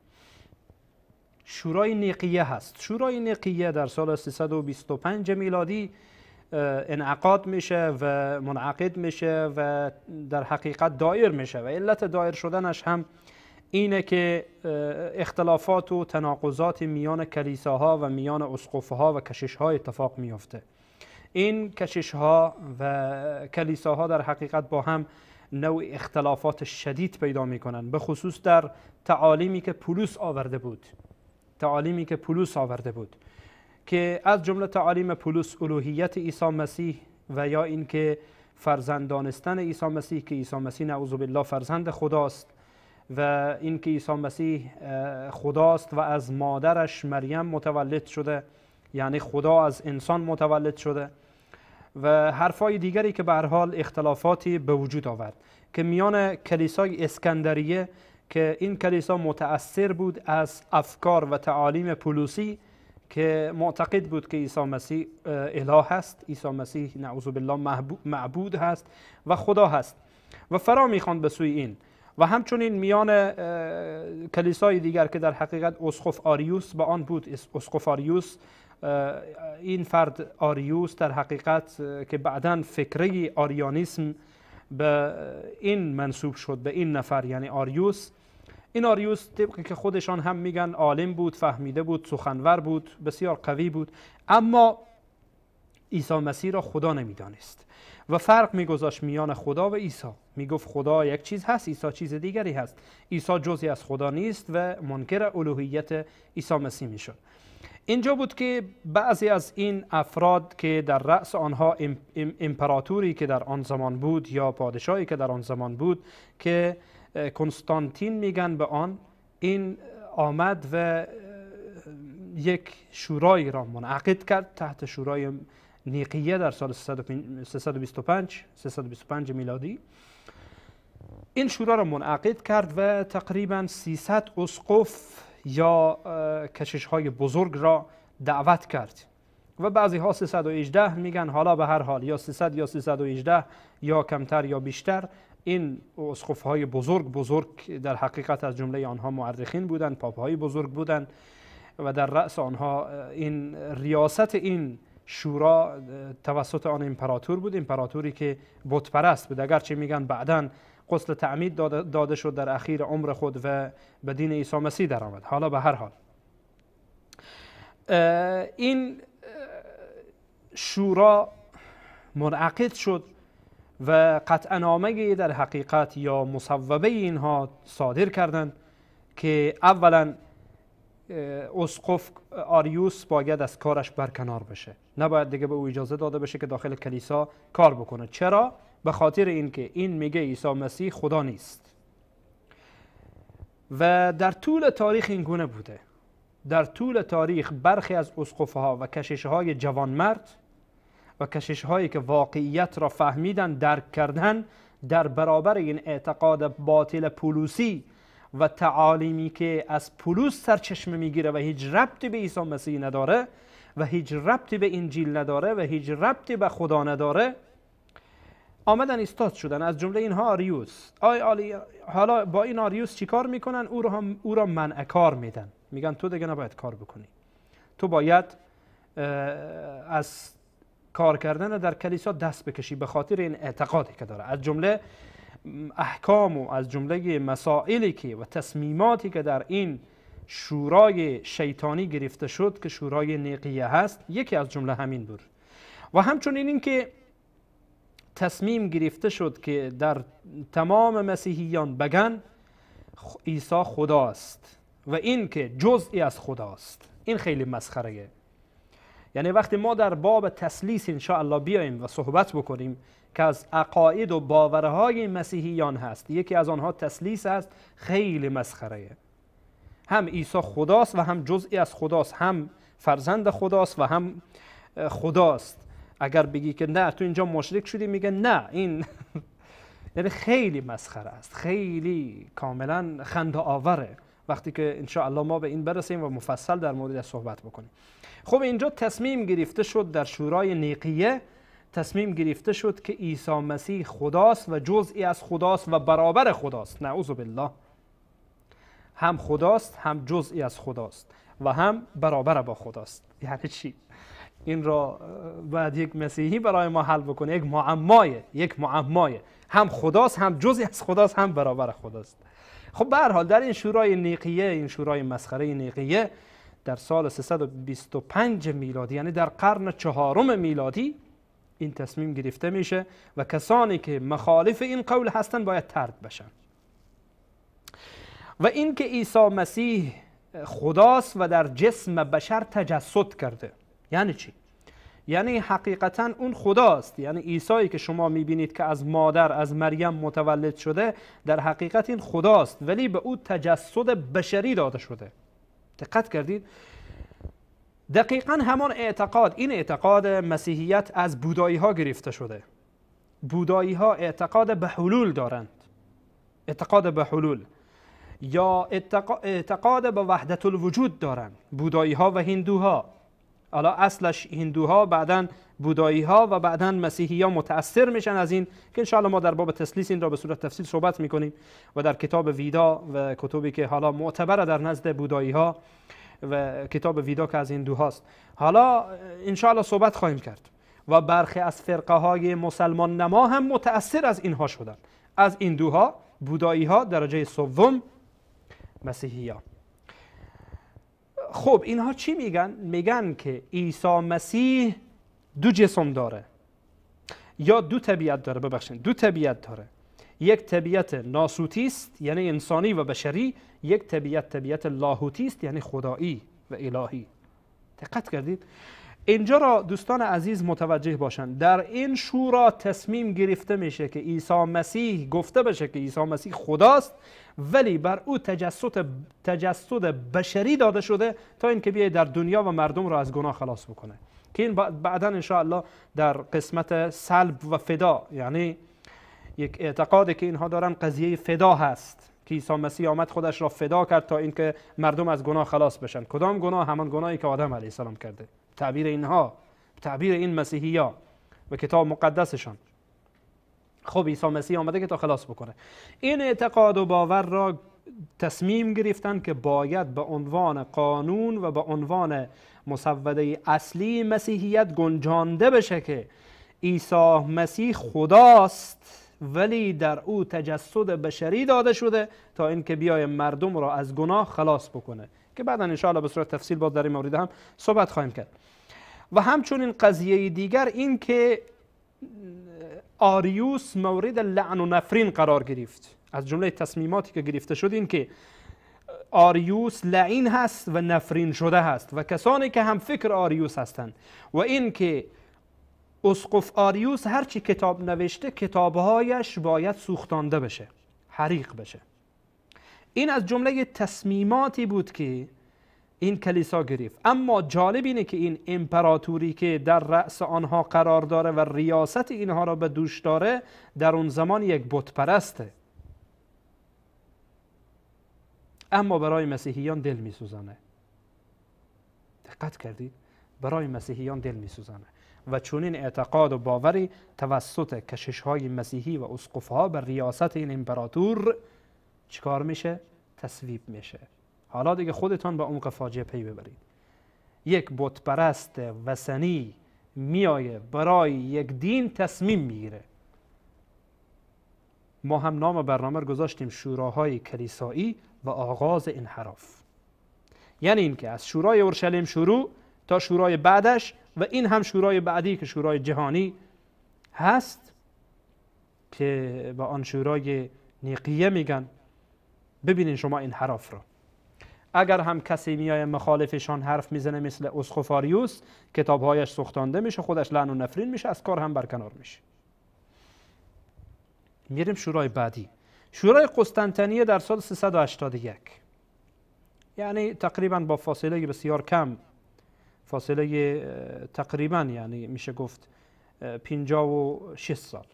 شورای نیقیه هست. شورای نیقیه در سال 325 میلادی انعقاد میشه و منعقد میشه و در حقیقت دایر میشه و علت دایر شدنش هم اینه که اختلافات و تناقضات میان کلیساها و میان اسقفها و کشیشها اتفاق میفته. این کشیشها و کلیساها در حقیقت با هم نوع اختلافات شدید پیدا می کنند، به خصوص در تعالیمی که پولس آورده بود. تعالیمی که پولس آورده بود که از جمله تعالیم پولس الوهیت عیسی مسیح و یا اینکه فرزند دانستن عیسی مسیح که عیسی مسیح نعوذ بالله فرزند خداست و اینکه عیسی مسیح خداست و از مادرش مریم متولد شده، یعنی خدا از انسان متولد شده و حرفای دیگری که به هر حال اختلافاتی به وجود آورد که میان کلیسای اسکندریه که این کلیسا متأثر بود از افکار و تعالیم پولسی که معتقد بود که عیسی مسیح اله است، عیسی مسیح نعوذ بالله معبود هست و خدا هست و فرا میخواند به سوی این، و همچنین میان کلیسای دیگر که در حقیقت اسقف آریوس با آن بود. اسقف آریوس، این فرد آریوس در حقیقت که بعداً فکری آریانیسم به این منسوب شد، به این نفر یعنی آریوس، این آریوس طبقی که خودشان هم میگن عالم بود، فهمیده بود، سخنور بود، بسیار قوی بود، اما عیسی مسیح را خدا نمیدانست و فرق میگذاشت میان خدا و عیسی. میگفت خدا یک چیز هست، عیسی چیز دیگری هست. عیسی جزئی از خدا نیست و منکر الوهیت عیسی مسیح میشد. اینجا بود که بعضی از این افراد که در رأس آنها امپراتوری که در آن زمان بود یا پادشاهی که در آن زمان بود که کنستانتین میگن به آن، این آمد و یک شورای را منعقد کرد تحت شورای نیقیه در سال 325 میلادی. این شورا را منعقد کرد و تقریبا 300 اسقف یا کشیش های بزرگ را دعوت کرد و بعضی ها 318 میگن، حالا به هر حال یا 300 یا 318 یا کمتر یا بیشتر. این اسقف های بزرگ در حقیقت از جمله آنها مورخین بودند، پاپ های بزرگ بودند و در رأس آنها این ریاست این شورا توسط آن امپراتور بود، امپراتوری که بت پرست بود، اگرچه میگن بعداً غسل تعمید داده شد در اخیر عمر خود و به دین عیسی مسیح در آمد. حالا به هر حال این شورا منعقد شد و قطعنامه در حقیقت یا مصوبه اینها صادر کردند که اولا اسقف آریوس باید از کارش برکنار بشه، نباید دیگه به او اجازه داده بشه که داخل کلیسا کار بکنه. چرا؟ به خاطر اینکه این میگه عیسی مسیح خدا نیست و در طول تاریخ این گونه بوده. در طول تاریخ برخی از اسقفها و کشیشهای جوانمرد و کشیشهایی که واقعیت را فهمیدن، درک کردن، در برابر این اعتقاد باطل پولوسی و تعالیمی که از پولوس سرچشمه میگیره و هیچ ربطی به عیسی مسیح نداره و هیچ ربطی به انجیل نداره و هیچ ربطی به خدا نداره، آمدن ایستاد شدن. از جمله اینها آریوس. حالا با این آریوس چیکار میکنن؟ او را منع کار میدن، میگن تو دیگه نباید کار بکنی، تو باید از کار کردن در کلیسا دست بکشی به خاطر این اعتقادی که داره. از جمله احکام و از جمله مسائلی که و تصمیماتی که در این شورای شیطانی گرفته شد که شورای نیقیه هست، یکی از جمله همین بود. و همچنین این که تصمیم گرفته شد که در تمام مسیحیان بگن عیسی خداست و این که جزئی از خداست. این خیلی مسخره. یعنی وقتی ما در باب تثلیث انشاءالله بیاییم و صحبت بکنیم که از عقاید و باورهای مسیحیان هست، یکی از آنها تثلیث است، خیلی مسخره. هم عیسی خداست و هم جزئی از خداست، هم فرزند خداست و هم خداست. اگر بگی که نه تو اینجا مشرک شدی، میگه نه این یعنی خیلی مسخره است، خیلی کاملا خنده آوره. وقتی که انشاءالله ما به این برسیم و مفصل در مورد صحبت بکنیم. خب اینجا تصمیم گرفته شد در شورای نیقیه، تصمیم گرفته شد که عیسی مسیح خداست و جزئی از خداست و برابر خداست. نعوذ بالله، هم خداست، هم جزئی از خداست و هم برابر با خداست. یعنی چی؟ این را باید یک مسیحی برای ما حل بکنه. یک معمایه، هم خداست، هم جزئی از خداست، هم برابر خداست. خب به هر حال در این شورای نیقیه، این شورای مسخره نیقیه، در سال 325 میلادی، یعنی در قرن چهارم میلادی، این تصمیم گرفته میشه و کسانی که مخالف این قول هستند باید طرد بشن. و این که عیسی مسیح خداست و در جسم بشر تجسد کرده، یعنی چی؟ یعنی حقیقتا اون خداست. یعنی عیسایی که شما میبینید که از مادر، از مریم متولد شده، در حقیقت این خداست، ولی به او تجسد بشری داده شده. دقت کردید؟ دقیقا همان اعتقاد، این اعتقاد مسیحیت از بودایی ها گرفته شده. بودایی ها اعتقاد به حلول دارند، اعتقاد به حلول یا اعتقاد به وحدت الوجود دارند، بودایی ها و هندوها. حالا اصلش هندوها، بعداً بودایی ها و بعداً مسیحی ها متأثر میشن از این، که انشاءالله ما در باب تثلیث این را به صورت تفصیل صحبت میکنیم و در کتاب ویدا و کتابی که حالا معتبره در نزد بودایی ها و کتاب ویدا که از هندوهاست، حالا انشاءالله صحبت خواهیم کرد. و برخی از فرقه های مسلمان نما هم متأثر از اینها شدن، از هندوها، بودایی ها درجه سوم مسیحیا. خب اینها چی میگن؟ میگن که عیسی مسیح دو جسم داره یا دو طبیعت داره. ببخشید، دو طبیعت داره. یک طبیعت ناسوتی است یعنی انسانی و بشری، یک طبیعت لاهوتی است یعنی خدایی و الهی. دقت کردید؟ اینجا را دوستان عزیز متوجه باشند. در این شورا تصمیم گرفته میشه که عیسی مسیح گفته بشه که عیسی مسیح خداست، ولی بر او تجسد بشری داده شده تا اینکه بیاید در دنیا و مردم را از گناه خلاص بکنه، که این بعدا ان شاء الله در قسمت سلب و فدا، یعنی یک اعتقادی که اینها دارن قضیه فدا هست که عیسی مسیح آمد خودش را فدا کرد تا اینکه مردم از گناه خلاص بشن. کدام گناه؟ همان گناهی که آدم علیه السلام کرده. تعبیر اینها، تعبیر این مسیحیا و کتاب مقدسشان. خب عیسی مسیح آمده که تا خلاص بکنه. این اعتقاد و باور را تصمیم گرفتن که باید به عنوان قانون و به عنوان مسوده اصلی مسیحیت گنجانده بشه که عیسی مسیح خداست، ولی در او تجسد بشری داده شده تا اینکه بیای مردم را از گناه خلاص بکنه، که بعدا انشاءالله به صورت تفصیل باز در این مورد هم صحبت خواهیم کرد. و همچنین قضیه دیگر این که آریوس مورد لعن و نفرین قرار گرفت. از جمله تصمیماتی که گرفته شد این که آریوس لعین هست و نفرین شده هست و کسانی که هم فکر آریوس هستند، و این که اسقف آریوس هرچی کتاب نوشته کتابهایش باید سوختانده بشه، حریق بشه. این از جمله تصمیماتی بود که این کلیسا گرفت. اما جالب اینه که این امپراتوری که در رأس آنها قرار داره و ریاست اینها را به دوش داره، در اون زمان یک بت پرسته، اما برای مسیحیان دل میسوزانه. دقت کردید؟ برای مسیحیان دل میسوزانه. و چنین اعتقاد و باوری توسط کشش‌های مسیحی و اسقف‌ها به ریاست این امپراتور چیکار میشه؟ تصویب میشه. حالا دیگه خودتان به عمق فاجعه پی ببرید. یک بت پرست وثنی میایه برای یک دین تصمیم میگیره. ما هم نام برنامه رو گذاشتیم شوراهای کلیسایی و آغاز انحراف، یعنی اینکه از شورای اورشلیم شروع تا شورای بعدش و این هم شورای بعدی که شورای جهانی هست که با آن شورای نیقیه میگن. ببینین شما این حرف را، اگر هم کسی میای مخالفشان حرف میزنه مثل اسقف آریوس، کتابهایش سوختانده میشه، خودش لعن و نفرین میشه، از کار هم برکنار میشه. میریم شورای بعدی، شورای قسطنطنیه در سال 381، یعنی تقریبا با فاصله بسیار کم، فاصله تقریبا یعنی میشه گفت 56 سال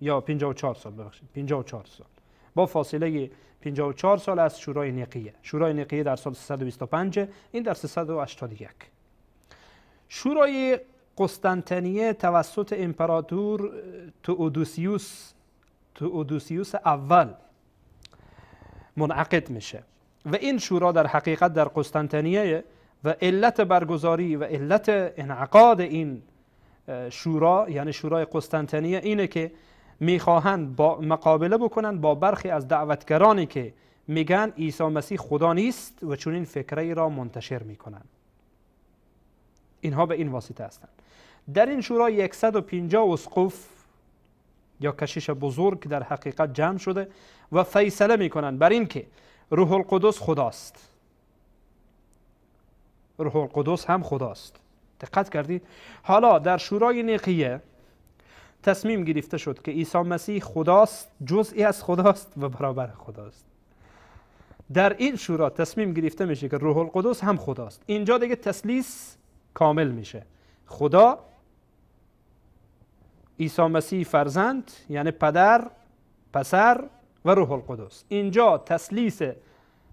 یا 54 سال، ببخشید 54 سال، با فاصله 54 سال از شورای نیقیه. شورای نیقیه در سال 325، این در 381. شورای قسطنطنیه توسط امپراتور تئودوسیوس اول منعقد میشه و این شورا در حقیقت در قسطنطنیه و علت برگزاری و علت انعقاد این شورا یعنی شورای قسطنطنیه اینه که میخواهند با مقابله بکنن با برخی از دعوتگرانی که میگن عیسی مسیح خدا نیست و چون این فکری را منتشر میکنن. اینها به این واسطه هستند. در این شورا 150 اسقف یا کشیش بزرگ در حقیقت جمع شده و فیصله میکنن بر این که روح القدس خداست، روح القدس هم خداست. دقت کردید؟ حالا در شورای نیقیه تصمیم گرفته شد که عیسی مسیح خداست، جزئی از خداست و برابر خداست. در این شورا تصمیم گرفته میشه که روح القدس هم خداست. اینجا دیگه تثلیث کامل میشه، خدا، عیسی مسیح فرزند یعنی پدر، پسر و روح القدس. اینجا تثلیث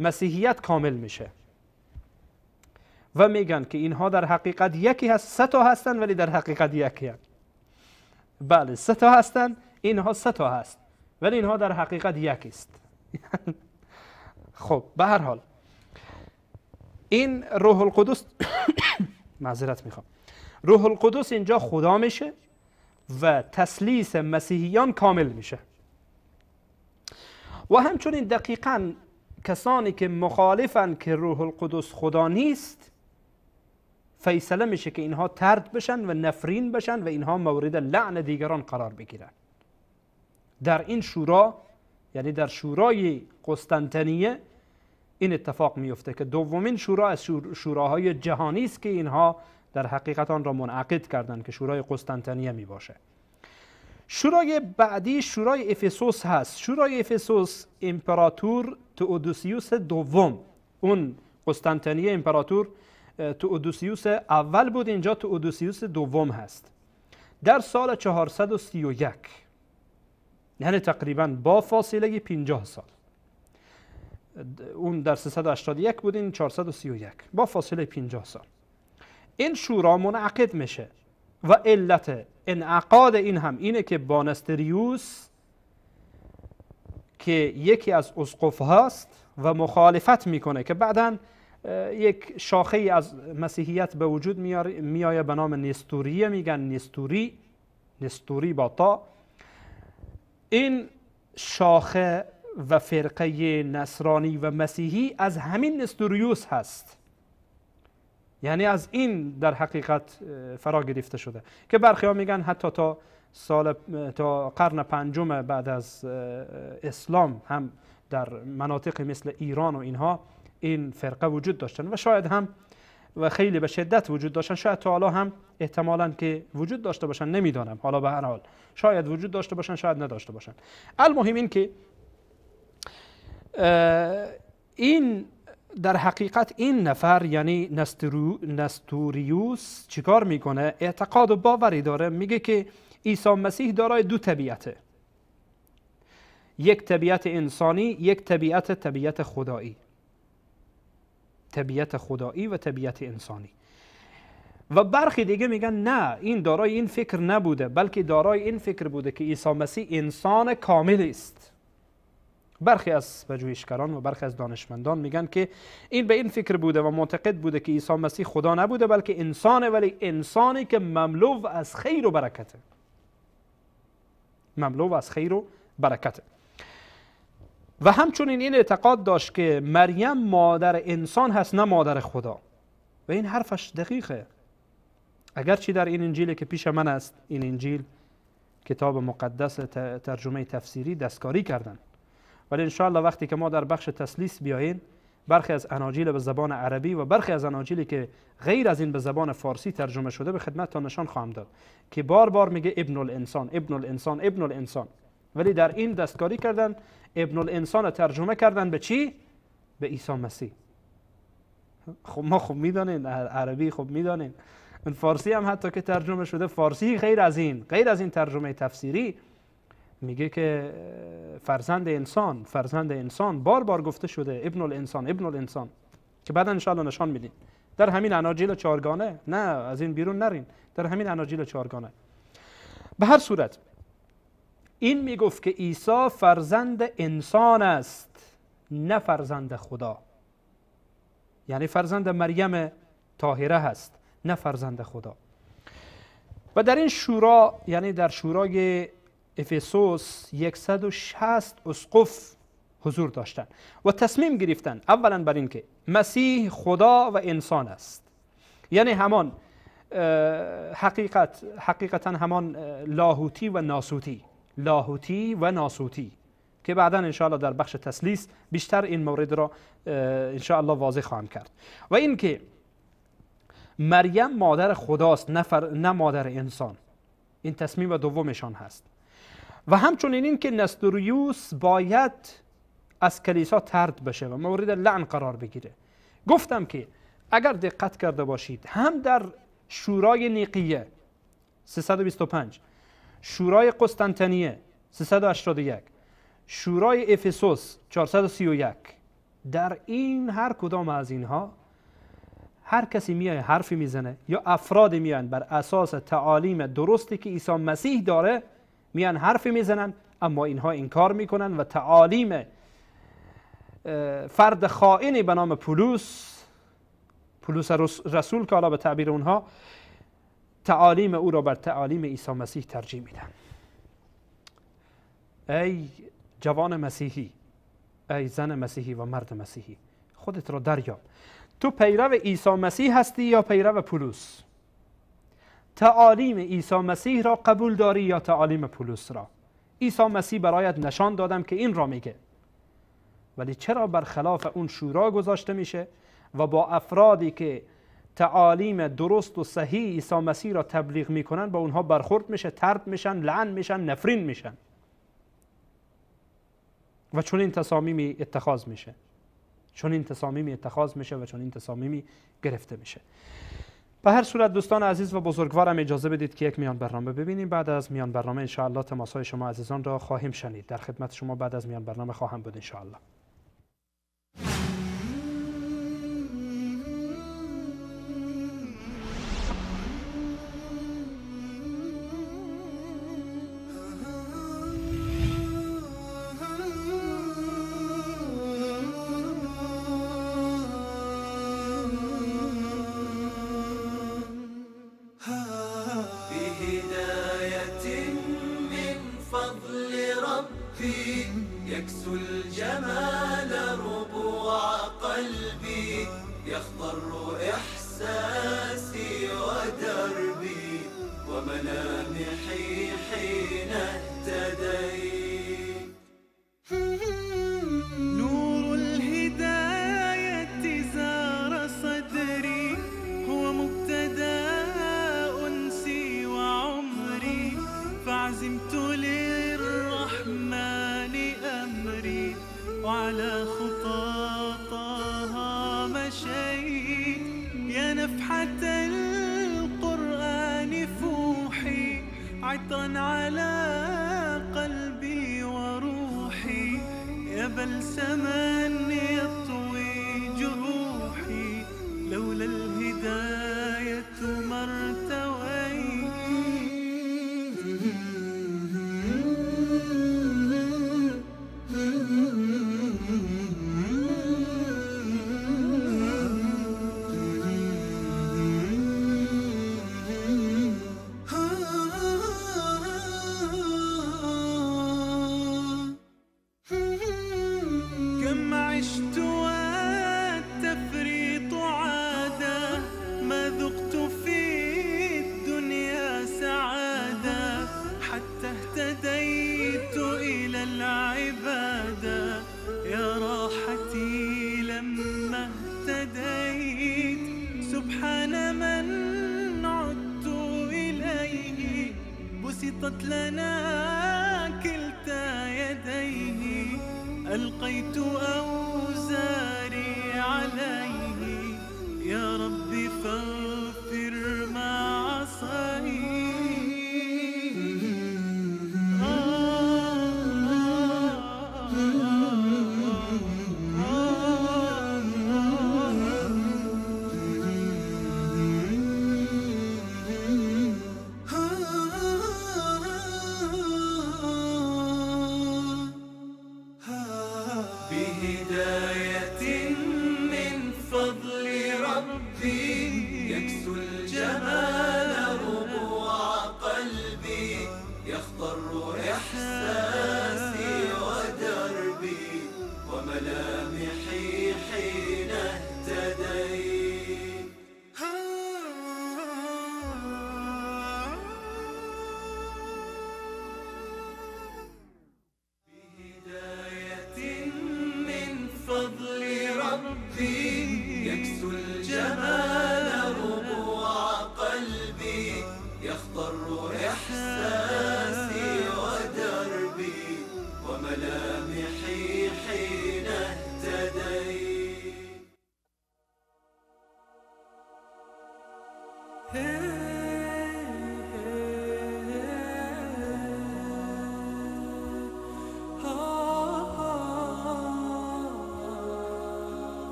مسیحیت کامل میشه و میگن که اینها در حقیقت یکی هست، سه تا هستن ولی در حقیقت یکی هست. بله سه تا هستن، اینها سه تا هست ولی اینها در حقیقت یکی است. خب به هر حال این روح القدس معذرت میخوام، روح القدس اینجا خدا میشه و تثلیث مسیحیان کامل میشه. و همچنین دقیقاً کسانی که مخالفن که روح القدس خدا نیست، فیصله میشه که اینها طرد بشن و نفرین بشن و اینها مورد لعن دیگران قرار بگیرن. در این شورا، یعنی در شورای قسطنطنیه، این اتفاق میفته که دومین شورا از شوراهای جهانی است که اینها در حقیقت آن را منعقد کردند که شورای قسطنطنیه می باشه. شورای بعدی شورای افسوس هست. شورای افسوس امپراتور تئودوسیوس دوم، اون قسطنطنیه امپراتور تئودوسیوس اول بود، اینجا تئودوسیوس دوم هست. در سال 431، یعنی تقریبا با فاصله 50 سال، اون در 381 بود، این 431، با فاصله 50 سال این شورا منعقد میشه و علت انعقاد این هم اینه که بانستریوس که یکی از اسقف هاست و مخالفت میکنه، که بعدا یک شاخه از مسیحیت به وجود میایه به نام نستوریه، میگن نستوری، نستوری با تا. این شاخه و فرقه نصرانی و مسیحی از همین نستوریوس هست، یعنی از این در حقیقت فرا گرفته شده که برخی ها میگن حتی تا قرن پنجم بعد از اسلام هم در مناطق مثل ایران و اینها این فرقه وجود داشتن و شاید هم و خیلی به شدت وجود داشتن، شاید تا حالا هم احتمالاً که وجود داشته باشن، نمیدانم، حالا به هر حال شاید وجود داشته باشن شاید نداشته باشن. المهم این که این در حقیقت این نفر، یعنی نستوریوس، چیکار میکنه؟ اعتقاد و باوری داره، میگه که عیسی مسیح دارای دو طبیعته، یک طبیعت انسانی، یک طبیعت خدایی، طبیعت خدایی و طبیعت انسانی. و برخی دیگه میگن نه، این دارای این فکر نبوده، بلکه دارای این فکر بوده که عیسی مسیح انسان کامل است. برخی از پژوهشگران و برخی از دانشمندان میگن که این به این فکر بوده و معتقد بوده که عیسی مسیح خدا نبوده، بلکه انسانه، ولی انسانی که مملو از خیر و برکته، مملو از خیر و برکته. و همچنین این اعتقاد داشت که مریم مادر انسان هست نه مادر خدا، و این حرفش دقیقه، اگرچه در این انجیل که پیش من است، این انجیل کتاب مقدس ترجمه تفسیری دستکاری کردن، ولی انشاءالله وقتی که ما در بخش تسلیس بیاییم برخی از اناجیل به زبان عربی و برخی از اناجیلی که غیر از این به زبان فارسی ترجمه شده به خدمتتان نشان خواهم داد که بار بار میگه ابن الانسان، ابن الانسان، ابن الانسان، ولی در این دستکاری کردن، ابن الانسان ترجمه کردن به چی؟ به عیسی مسیح. خب ما خب میدانیم عربی، خب میدانیم فارسی هم حتی که ترجمه شده، فارسی غیر از این ترجمه تفسیری میگه که فرزند انسان، فرزند انسان، بار بار گفته شده ابن الانسان، ابن الانسان، که بعدا انشاءالله نشان میدین در همین اناجیل چارگانه، نه از این بیرون نرین، در همین اناجیل چارگانه. به هر صورت این میگفت که عیسی فرزند انسان است نه فرزند خدا، یعنی فرزند مریم طاهره هست نه فرزند خدا. و در این شورا، یعنی در شورای افسوس، 160 اسقف حضور داشتند و تصمیم گرفتند اولا بر این که مسیح خدا و انسان است، یعنی همان حقیقتا همان لاهوتی و ناسوتی، لاهوتی و ناسوتی که بعدا انشاءالله در بخش تسلیس بیشتر این مورد را انشاءالله واضح خواهم کرد. و اینکه مریم مادر خداست نه مادر انسان، این تصمیم دومشان هست. و همچنین این که نستوریوس باید از کلیسا طرد بشه و مورد لعن قرار بگیره. گفتم که اگر دقت کرده باشید هم در شورای نیقیه 325، شورای قسطنطنیه 381، شورای افسوس 431، در این هر کدام از اینها هر کسی میایه حرفی میزنه یا افراد میان بر اساس تعالیم درستی که عیسی مسیح داره میان حرفی میزنن، اما اینها انکار میکنن و تعالیم فرد خائنی به نام پولس رسول که حالا به تعبیر اونها تعالیم او را بر تعالیم عیسی مسیح ترجیح میدن. ای جوان مسیحی، ای زن مسیحی و مرد مسیحی، خودت را دریاب، تو پیرو عیسی مسیح هستی یا پیرو پولس؟ تعالیم عیسی مسیح را قبول داری یا تعالیم پولس را؟ عیسی مسیح برایت نشان دادم که این را میگه، ولی چرا برخلاف اون شورا گذاشته میشه و با افرادی که تعالیم درست و صحیح عیسی مسیح را تبلیغ میکنن با اونها برخورد میشه، طرد میشن، لعن میشن، نفرین میشن و چون این تصامیمی اتخاذ میشه، و چون این تصامیمی گرفته میشه. به هر صورت دوستان عزیز و بزرگوارم اجازه بدید که یک میان برنامه ببینیم. بعد از میان برنامه انشاءالله تماس‌های شما عزیزان را خواهیم شنید، در خدمت شما بعد از میان برنامه خواهم بود انشاءالله.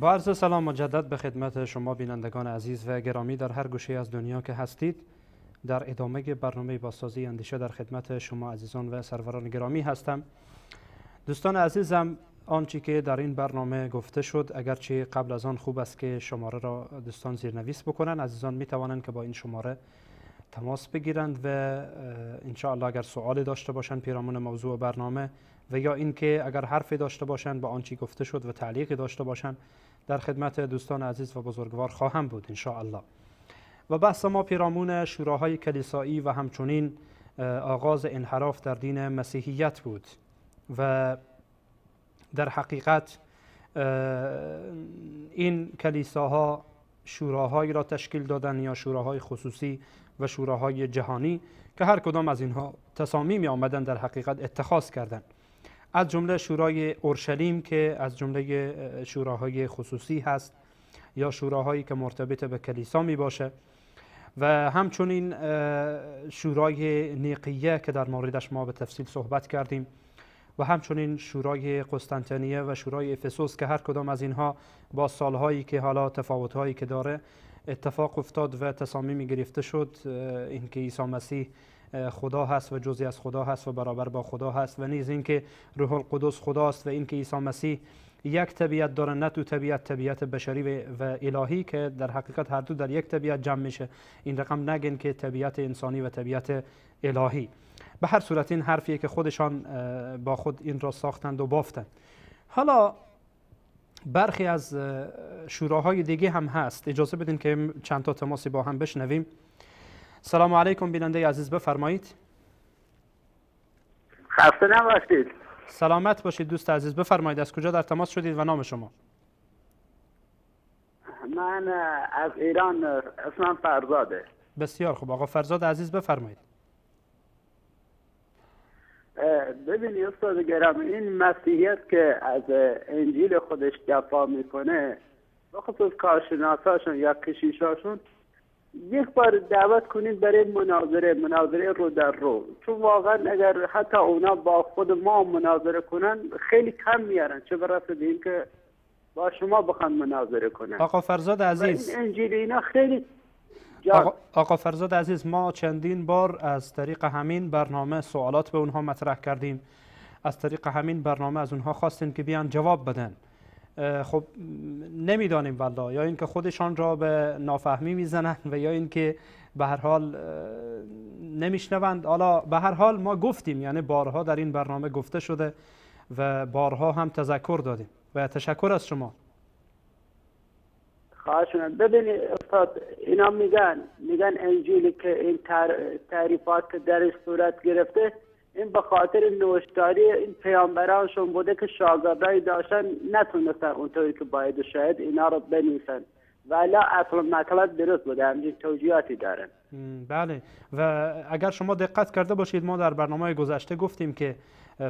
با عرض سلام مجدد به خدمت شما بینندگان عزیز و گرامی در هر گوشه از دنیا که هستید، در ادامه برنامه بازسازی اندیشه در خدمت شما عزیزان و سروران گرامی هستم. دوستان عزیزم، آنچه که در این برنامه گفته شد، اگرچه قبل از آن خوب است که شماره را دوستان زیرنویس بکنن. عزیزان می توانند که با این شماره تماس بگیرند و انشاءالله اگر سوالی داشته باشند پیرامون موضوع برنامه و یا اینکه اگر حرفی داشته باشند با آنچه گفته شد و تعلیقی داشته باشند، در خدمت دوستان عزیز و بزرگوار خواهم بود انشاءالله. و بحث ما پیرامون شوراهای کلیسایی و همچنین آغاز انحراف در دین مسیحیت بود و در حقیقت این کلیساها شوراهایی را تشکیل دادن، یا شوراهای خصوصی و شوراهای جهانی، که هر کدام از اینها تصامیمی آمدن در حقیقت اتخاذ کردند، از جمله شورای اورشلیم که از جمله شوراهای خصوصی هست یا شوراهایی که مرتبط به کلیسا می باشه، و همچنین شورای نیقیه که در موردش ما به تفصیل صحبت کردیم، و همچنین شورای قسطنطنیه و شورای افسوس که هر کدام از اینها با سالهایی که حالا تفاوتهایی که داره اتفاق افتاد و تصامیمی گرفته شد اینکه عیسی مسیح خدا هست و جزئی از خدا هست و برابر با خدا هست، و نیز اینکه روح القدس خداست و اینکه عیسی مسیح یک طبیعت داره، نه دو طبیعت، طبیعت بشری و الهی که در حقیقت هر دو در یک طبیعت جمع میشه. این رقم نگین که طبیعت انسانی و طبیعت الهی. به هر صورت این حرفیه که خودشان با خود این را ساختند و بافتند. حالا برخی از شوراهای دیگه هم هست، اجازه بدین که چند تا تماسی با هم بشنویم. سلام علیکم، بیننده عزیز بفرمایید. خسته نباشید. سلامت باشید دوست عزیز، بفرمایید از کجا در تماس شدید و نام شما؟ من از ایران، اسمم فرزاده. بسیار خوب آقا فرزاد عزیز بفرمایید. ببینید استاد گرامی، این مسیحیت که از انجیل خودش دفاع میکنه، به خصوص کارشناساشون یا کشیشاشون، یک بار دعوت کنید برای مناظره رو در رو، چون واقعا اگر حتی اونا با خود ما مناظره کنن خیلی کم میارن، چه برسه به این که با شما بخوان مناظره کنن. آقا فرزاد عزیز، این انجیل اینا خیلی آقا فرزاد عزیز، ما چندین بار از طریق همین برنامه سوالات به اونها مطرح کردیم، از طریق همین برنامه از اونها خواستیم که بیان جواب بدن. خب نمیدانیم والله، یا اینکه خودشان را به نافهمی میزنند و یا اینکه به هر حال نمیشنوند. حالا به هر حال ما گفتیم، یعنی بارها در این برنامه گفته شده و بارها هم تذکر دادیم و تشکر از شما. خواهشون. ببینید استاد، اینا میگن انجیلی که این تعریفات که درش صورت گرفته، این به خاطر نوشتاری این پیامبرانشون بوده که شاگردایی داشتن نتونستن اونطوری که باید شاید اینا رو بنویسن، ولی اصل مطلب درست بوده، همچین توجیهاتی دارن. بله، و اگر شما دقت کرده باشید ما در برنامه گذشته گفتیم که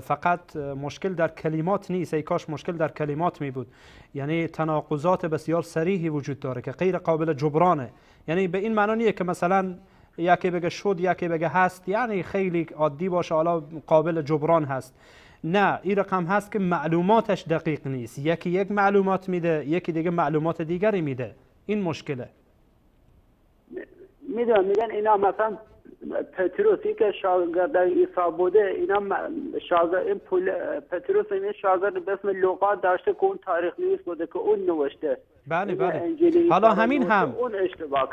فقط مشکل در کلمات نیست، ای کاش مشکل در کلمات می بود، یعنی تناقضات بسیار صریحی وجود داره که غیر قابل جبرانه. یعنی به این معنا نیه که مثلا یکی بگه شد یکی بگه هست، یعنی خیلی عادی باشه حالا قابل جبران هست. نه، این رقم هست که معلوماتش دقیق نیست، یکی یک معلومات میده یکی دیگه معلومات دیگری میده، این مشکله. میگن اینا مثلا پتروسی که شاگرد عیسی بوده، اینا شاگرد پتروس این شاگرد به اسم لوقا داشته که اون تاریخ نویس بوده که اون نوشته. بله بله، حالا همین هم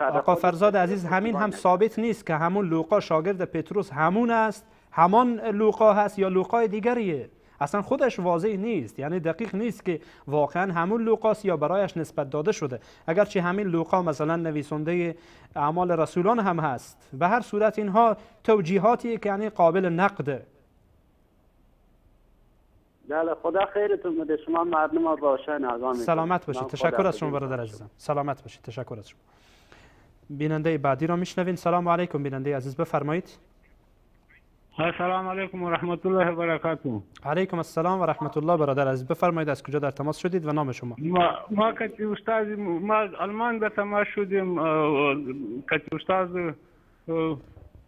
آقا فرزاد عزیز، همین هم ثابت نیست که همون لوقا شاگرد پتروس همون است، همان لوقا هست یا لوقای دیگریه، اصلا خودش واضح نیست، یعنی دقیق نیست که واقعا همون لوقاست یا برایش نسبت داده شده، اگرچه همین لوقا مثلا نویسنده اعمال رسولان هم هست. به هر صورت اینها توجیهاتی که یعنی قابل نقده. بله، خدا خیرتون بده، شما مردم روشن آگاه می‌کنید. سلامت باشید، تشکر از شما برادر عزیزم. سلامت باشید، تشکر از شما. بیننده بعدی را میشنوین. سلام علیکم بیننده عزیز بفرمایید. السلام علیکم و رحمت الله و برکاته. علیکم السلام و رحمت الله برادر عزیز، بفرمایید از کجا در تماس شدید و نام شما؟ ما کتی استاد ما از آلمان در تماس شدیم، کتی استاد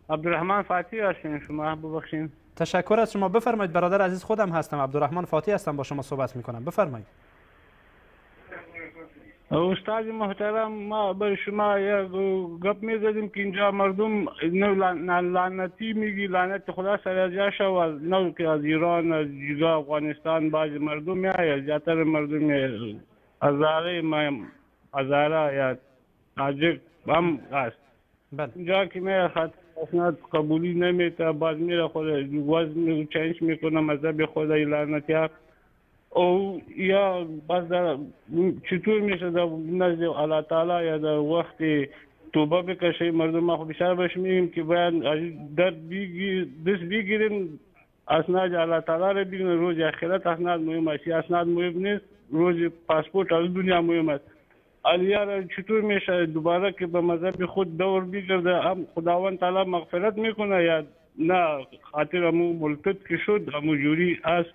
عبدالرحمن فاتح هستین، شما ببخشین. تشکر از شما، بفرمایید برادر عزیز. خودم هستم، عبدالرحمن فاتح هستم، با شما صحبت میکنم، بفرمایید. استاد محترم ما به شما یک گپ میزدیم که اینجا مردم نو لعنتی میگی، لعنت خدا سر جاش و نو که از ایران از جدا افغانستان بعض مردم میاید، زیادتر مردم میاید هزاره یا تاجک هم هست اینجا که میاید خط اسناد قبولی نمیده، بعد میره خود وزن چنج میکنه مذهب خدای لعنتی ها. او یا باز در چطور میشه در نزد الله تعالی یا در وقتی توبه بکشه مردم، ما خود بیشتر بهش میگیم که باید دست بگیریم اسناد الله تعالی رو بگیریم، روز آخرت اسناد مهم است، اسناد مهم نیست، روز پاسپورت از دنیا مهم است. الیا چطور میشه دوباره که به مذهب خود دور بگرده، هم خداوند تعالی مغفرت میکنه یا نه خاطر امو ملتت که شد امو جوری است؟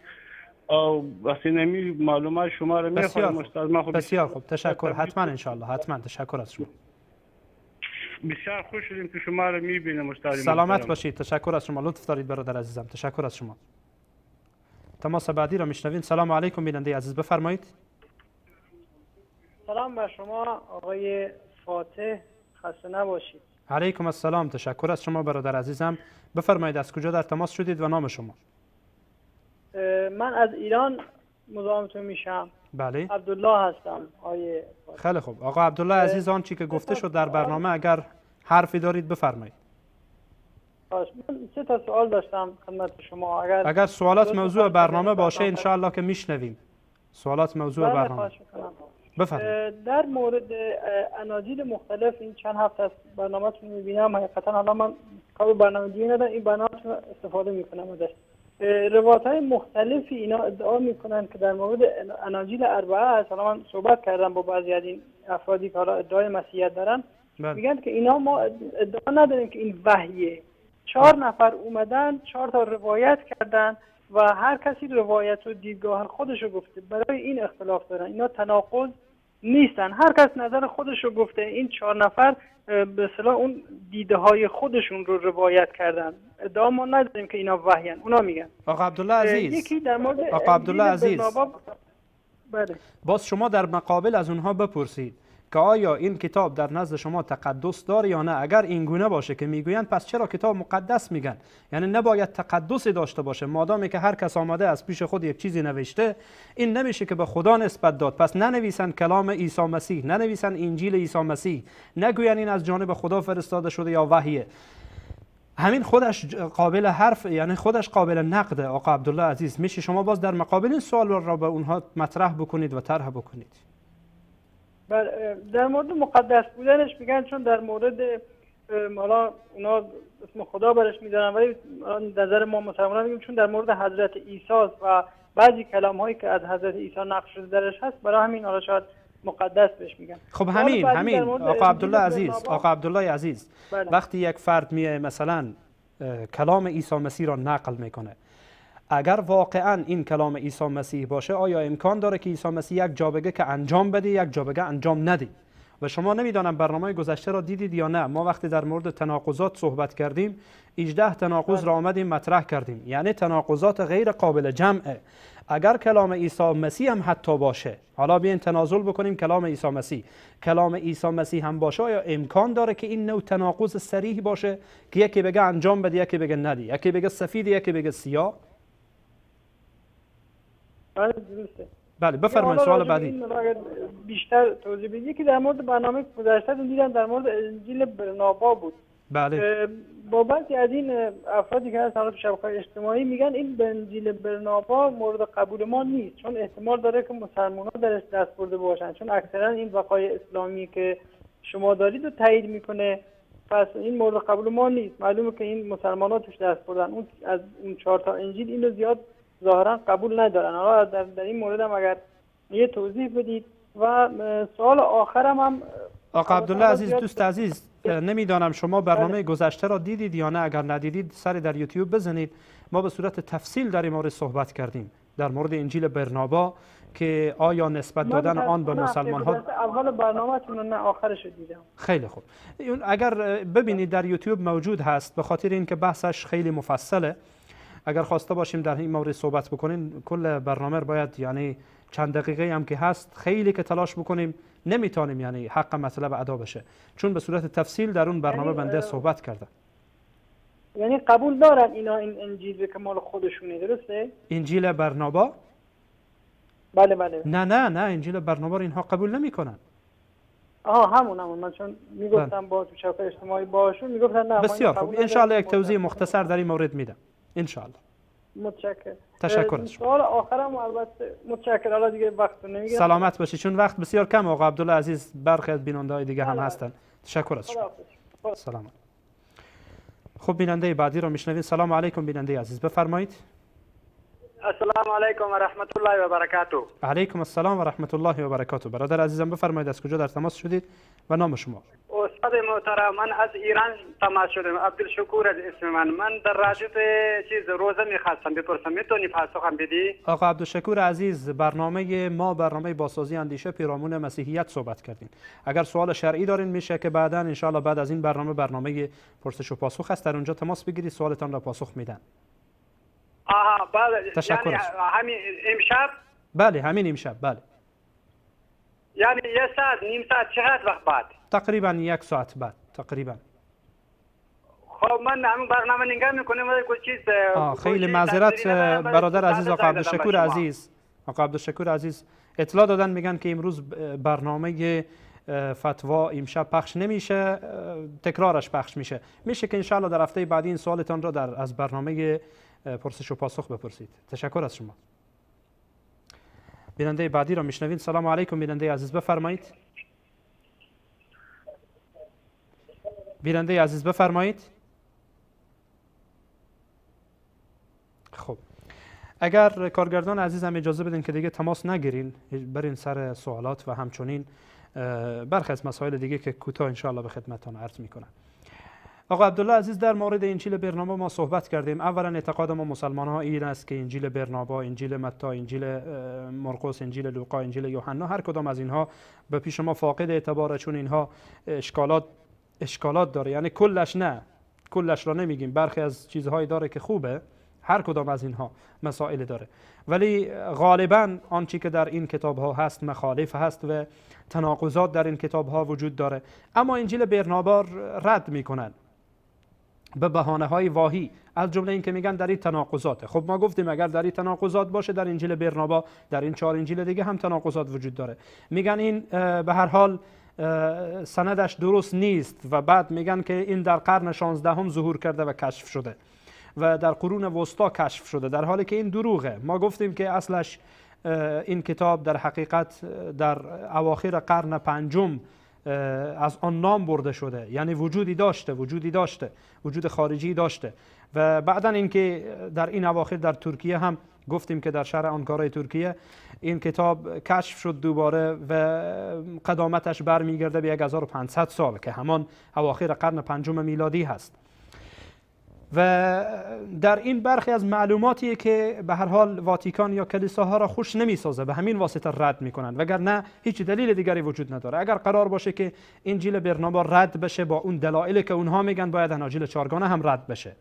معلومات شما رو میخوام استاد. بسیار خوب، تشکر، حتما انشاءالله، حتما تشکر از شما. بسیار خوش شدیم که شما رو میبینم استاد. سلامت باشید، تشکر از شما، لطف دارید برادر عزیزم، تشکر از شما. تماس بعدی رو میشنویم. سلام علیکم بیننده عزیز، بفرمایید. سلام بر شما آقای فاتح، خسته نباشید. علیکم السلام، تشکر از شما برادر عزیزم، بفرمایید از کجا در تماس شدید و نام شما؟ من از ایران مزاحمتون میشم. بله. عبدالله هستم آقای. خیلی خوب آقا عبدالله عزیز، آن چی که گفته شد در برنامه اگر حرفی دارید بفرمایید. من سه تا سوال داشتم خدمت شما، اگر سوالات موضوع برنامه باشه ان شاء الله که میشنویم. سوالات موضوع برنامه بفرمایید. در مورد اناجیل مختلف این چند هفته از برنامه‌تون میبینم، حقیقتا الان من کار برنامه‌ریزی ندارم، این برنامه‌تون استفاده میکنم ازش. روایت های مختلفی اینا ادعا میکنن که در مورد اناجیل اربعه هست، حالا من صحبت کردم با بعضی از این افرادی که حالا ادعای مسیحیت دارن، میگن که اینا ما ادعا نداریم که این وحیه، 4 نفر اومدن 4 تا روایت کردن و هر کسی روایت و دیدگاه خودشو گفته، برای این اختلاف دارن، اینا تناقض نیستن، هر کس نظر خودشو گفته، این 4 نفر به اصطلاح اون دیده های خودشون رو روایت کردن، ادعا ما نداریم که اینا وحیان، اونا میگن. آقا عبدالله عزیز، یکی در مورد آقا عبدالله عزیز، بله باز شما در مقابل از اونها بپرسید که آیا این کتاب در نزد شما تقدس داره یا نه، اگر این گونه باشه که میگویند پس چرا کتاب مقدس میگن، یعنی نباید تقدسی داشته باشه، مادامی که هر کس آمده از پیش خود یک چیزی نوشته، این نمیشه که به خدا نسبت داد، پس ننویسن کلام عیسی مسیح، ننویسن انجیل عیسی مسیح، نگوین این از جانب خدا فرستاده شده یا وحیه، همین خودش قابل حرف، یعنی خودش قابل نقد. آقا عبدالله عزیز، میشه شما باز در مقابل این سوال را به اونها مطرح بکنید و طرح بکنید. در مورد مقدس بودنش میگن چون در مورد حالا اونا اسم خدا برش میدارن، ولی نظر ما مسلمانان میگیم چون در مورد حضرت عیسی و بعضی کلام هایی که از حضرت عیسی نقش شده درش هست، برای همین حالا شاید مقدس بهش میگن. خب همین آقا عبدالله عزیز، بله. وقتی یک فرد میه مثلا کلام عیسی مسیح را نقل میکنه، اگر واقعا این کلام عیسی مسیح باشه، آیا امکان داره که عیسی مسیح یک جابگه که انجام بده، یک جابگه انجام نده؟ و شما نمیدانم برنامه گذشته را دیدید یا نه، ما وقتی در مورد تناقضات صحبت کردیم 18 تناقض را آمدیم مطرح کردیم، یعنی تناقضات غیر قابل جمعه. اگر کلام عیسی مسیح هم حتی باشه، حالا بیاین تنازل بکنیم، کلام عیسی مسیح هم باشه، یا امکان داره که این نوع تناقض صریح باشه که یکی بگه انجام بده، یکی بگه ندی، یکی بگه سفید، یکی بگه سیاه؟ بله بفرمایید سوال بعدی. بیشتر توضیح بدید که در مورد برنامه گذشته دیدم در مورد انجیل برنابا بود. بله. با بعضی از این افرادی که از طرف شبکه‌های اجتماعی میگن این انجیل برنابا مورد قبول ما نیست، چون احتمال داره که مسلمان‌ها درش دست برده باشن، چون اکثرا این وقایع اسلامی که شما دارید رو تایید میکنه، پس این مورد قبول ما نیست. معلومه که این مسلمان‌ها توش دست بردن، اون از اون 4 تا انجیل اینو زیاد ظاهرا قبول ندارن. حالا در این مورد هم اگر یه توضیح بدید. و سوال آخرم هم آقا عبدالله عزیز، دوست عزیز، نمیدانم شما برنامه گذشته را دیدید یا نه، اگر ندیدید سری در یوتیوب بزنید، ما به صورت تفصیل در این مورد صحبت کردیم در مورد انجیل برنابا که آیا نسبت دادن آن به مسلمان ها. اول برنامه‌تون نه آخرش دیدم. خیلی خوب، اگر ببینید در یوتیوب موجود هست، به خاطر اینکه بحثش خیلی مفصله. اگر خواسته باشیم در این مورد صحبت بکنیم کل برنامه رو باید یعنی چند دقیقه هم که هست خیلی که تلاش بکنیم نمیتونیم، یعنی حق مطلب ادا بشه، چون به صورت تفصیل در اون برنامه بنده صحبت کرده. یعنی قبول دارن اینا این انجیل که مال خودشونه، درسته؟ انجیل برنابا؟ بله بله. نه نه نه، انجیل برنابا رو اینها قبول نمیکنن. آها همون من چون میگفتم با تو شبکه اجتماعی باشون میگفتن نه. بسیار خوب، ان شاء الله یک توضیح مختصر در این مورد میدم ان شاء الله. متشکرم. تشکر از شما. سوال آخرم البته متشکرم، حالا دیگه وقت نمیگیرم. سلامت باشی چون وقت بسیار کم آقا عبدالله عزیز، برخی از بیننده های دیگه هم هستن. تشکر از شما. سلام. خب بیننده بعدی رو میشنوید. سلام علیکم بیننده عزیز، بفرمایید. السلام علیکم و رحمت الله و برکاته. علیکم السلام و رحمت الله و برکاته. برادر عزیزم بفرمایید از کجا در تماس شدید و نام شما؟ استاد محترم من از ایران تماس شدم، عبدالشکور از اسم من در رابطه چیز روزه میخواستم بپرسم، میتونی پاسخم بدی؟ آقا عبدالشکور عزیز، برنامه ما برنامه بازسازی اندیشه پیرامون مسیحیت صحبت کردیم. اگر سوال شرعی دارین میشه که بعدا ان شاء الله بعد از این برنامه پرسش و پاسخ است، در اونجا تماس بگیرید سوالتان را پاسخ میدن. آها بله. تشکر. یعنی همین امشب؟ بله همین امشب. بله یعنی یه ساعت نیم ساعت چقدر وقت بعد؟ تقریبا یک ساعت بعد تقریبا. خب من همین برنامه نگاه میکنم خیلی معذرت برادر عزیز. آقا عبدالشکور عزیز، آقا عبدالشکور عزیز اطلاع دادن میگن که امروز برنامه فتوا امشب پخش نمیشه، تکرارش پخش میشه. میشه که انشاءالله در هفته بعدی این سوالتان را در از برنامه پرسش و پاسخ بپرسید. تشکر از شما. بیننده بعدی را میشنوید. سلام علیکم بیننده عزیز، بفرمایید. بیننده عزیز بفرمایید. خب اگر کارگردان عزیز هم اجازه بدین که دیگه تماس نگیرین، برین سر سوالات و همچنین برخی از مسائل دیگه که کوتاه انشاءالله به خدمتتان عرض میکنم. آقا عبدالله عزیز در مورد انجیل برنابا ما صحبت کردیم. اولا اعتقاد ما مسلمان ها این است که انجیل برنابا، انجیل متی، انجیل مرقس، انجیل لوقا، انجیل یوحنا هر کدام از اینها به پیش ما فاقد اعتباره، چون اینها اشکالات داره. یعنی کلش نه، کلش را نمیگیم، برخی از چیزهایی داره که خوبه، هر کدام از اینها مسائل داره، ولی غالبا آنچه که در این کتاب ها هست مخالف هست و تناقضات در این کتاب ها وجود داره. اما انجیل برنابا رد میکنند به بهانه های واهی، از جمله این که میگن در این تناقضاته. خب ما گفتیم اگر در این تناقضات باشه در انجیل برنابا، در این چهار انجیل دیگه هم تناقضات وجود داره. میگن این به هر حال سندش درست نیست و بعد میگن که این در قرن 16 هم ظهور کرده و کشف شده و در قرون وسطا کشف شده، در حالی که این دروغه. ما گفتیم که اصلش این کتاب در حقیقت در اواخر قرن پنجم از آن نام برده شده، یعنی وجودی داشته، وجود خارجی داشته. و بعدا اینکه در این اواخر در ترکیه هم گفتیم که در شهر آنکارای ترکیه این کتاب کشف شد دوباره و قدامتش برمیگرده به 1500 سال که همان اواخر قرن پنجم میلادی هست. و در این برخی از معلوماتیه که به هر حال واتیکان یا کلیساها را خوش نمیسازه، به همین واسطه رد میکنند، وگرنه هیچ دلیل دیگری وجود نداره. اگر قرار باشه که انجیل برنابا رد بشه با اون دلایلی که اونها میگن، باید اناجیل چارگانه هم رد بشه.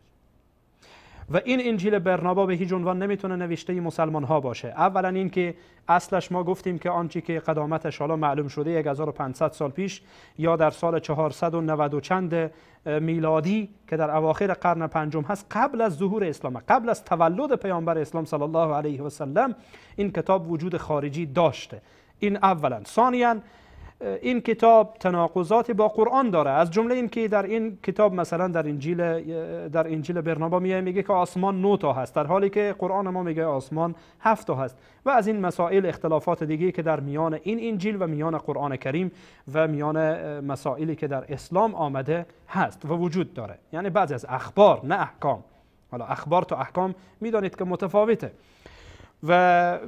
و این انجیل برنابا به هیچ عنوان نمیتونه نوشته مسلمان ها باشه. اولا این که اصلش ما گفتیم که آنچه که قدامتش حالا معلوم شده 1500 سال پیش یا در سال 490 و چند میلادی که در اواخر قرن پنجم هست، قبل از ظهور اسلام، قبل از تولد پیامبر اسلام صلی الله علیه و سلم، این کتاب وجود خارجی داشته. این اولا. ثانیا این کتاب تناقضات با قرآن داره، از جمله این که در این کتاب مثلا در انجیل برنابا میگه که آسمان 9 تا هست، در حالی که قرآن ما میگه آسمان 7 تا هست. و از این مسائل اختلافات دیگه که در میان این انجیل و میان قرآن کریم و میان مسائلی که در اسلام آمده هست و وجود داره. یعنی بعضی از اخبار، نه احکام. حالا اخبار تا احکام میدانید که متفاوته. و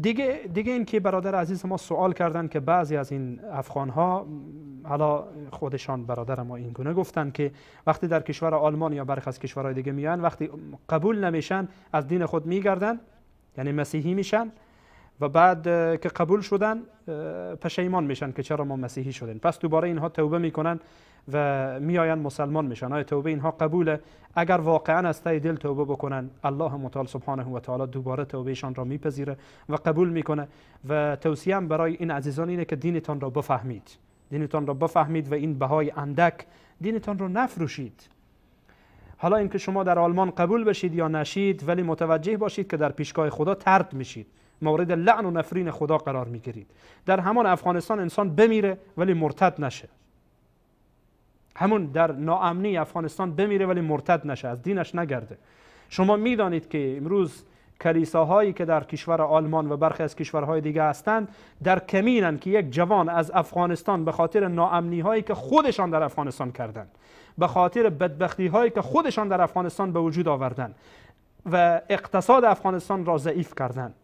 دیگه این که برادر عزیز ما سوال کردن که بعضی از این افغان ها، حالا خودشان برادر ما این گونه گفتن که وقتی در کشور آلمان یا برخی از کشورهای دیگه میان، وقتی قبول نمیشن از دین خود میگردن، یعنی مسیحی میشن و بعد که قبول شدن پشیمان میشن که چرا ما مسیحی شدیم، پس دوباره اینها توبه میکنن و میآیند مسلمان میشن. آیا توبه اینها قبوله؟ اگر واقعا از ته دل توبه بکنن، الله متعال سبحانه و تعالی دوباره توبهشان را میپذیره و قبول میکنه. و توصیه‌ام برای این عزیزان اینه که دینتان را بفهمید، دینتان را بفهمید و این بهای اندک دینتان را نفروشید. حالا اینکه شما در آلمان قبول بشید یا نشید، ولی متوجه باشید که در پیشگاه خدا طرد میشید، مورد لعن و نفرین خدا قرار میگیرید. در همان افغانستان انسان بمیره ولی مرتد نشه، همون در ناامنی افغانستان بمیره ولی مرتد نشه، از دینش نگرده. شما میدانید که امروز کلیساهایی که در کشور آلمان و برخی از کشورهای دیگه هستند در کمینن که یک جوان از افغانستان به خاطر ناامنی هایی که خودشان در افغانستان کردند، به خاطر بدبختی هایی که خودشان در افغانستان به وجود آوردند و اقتصاد افغانستان را ضعیف کردند،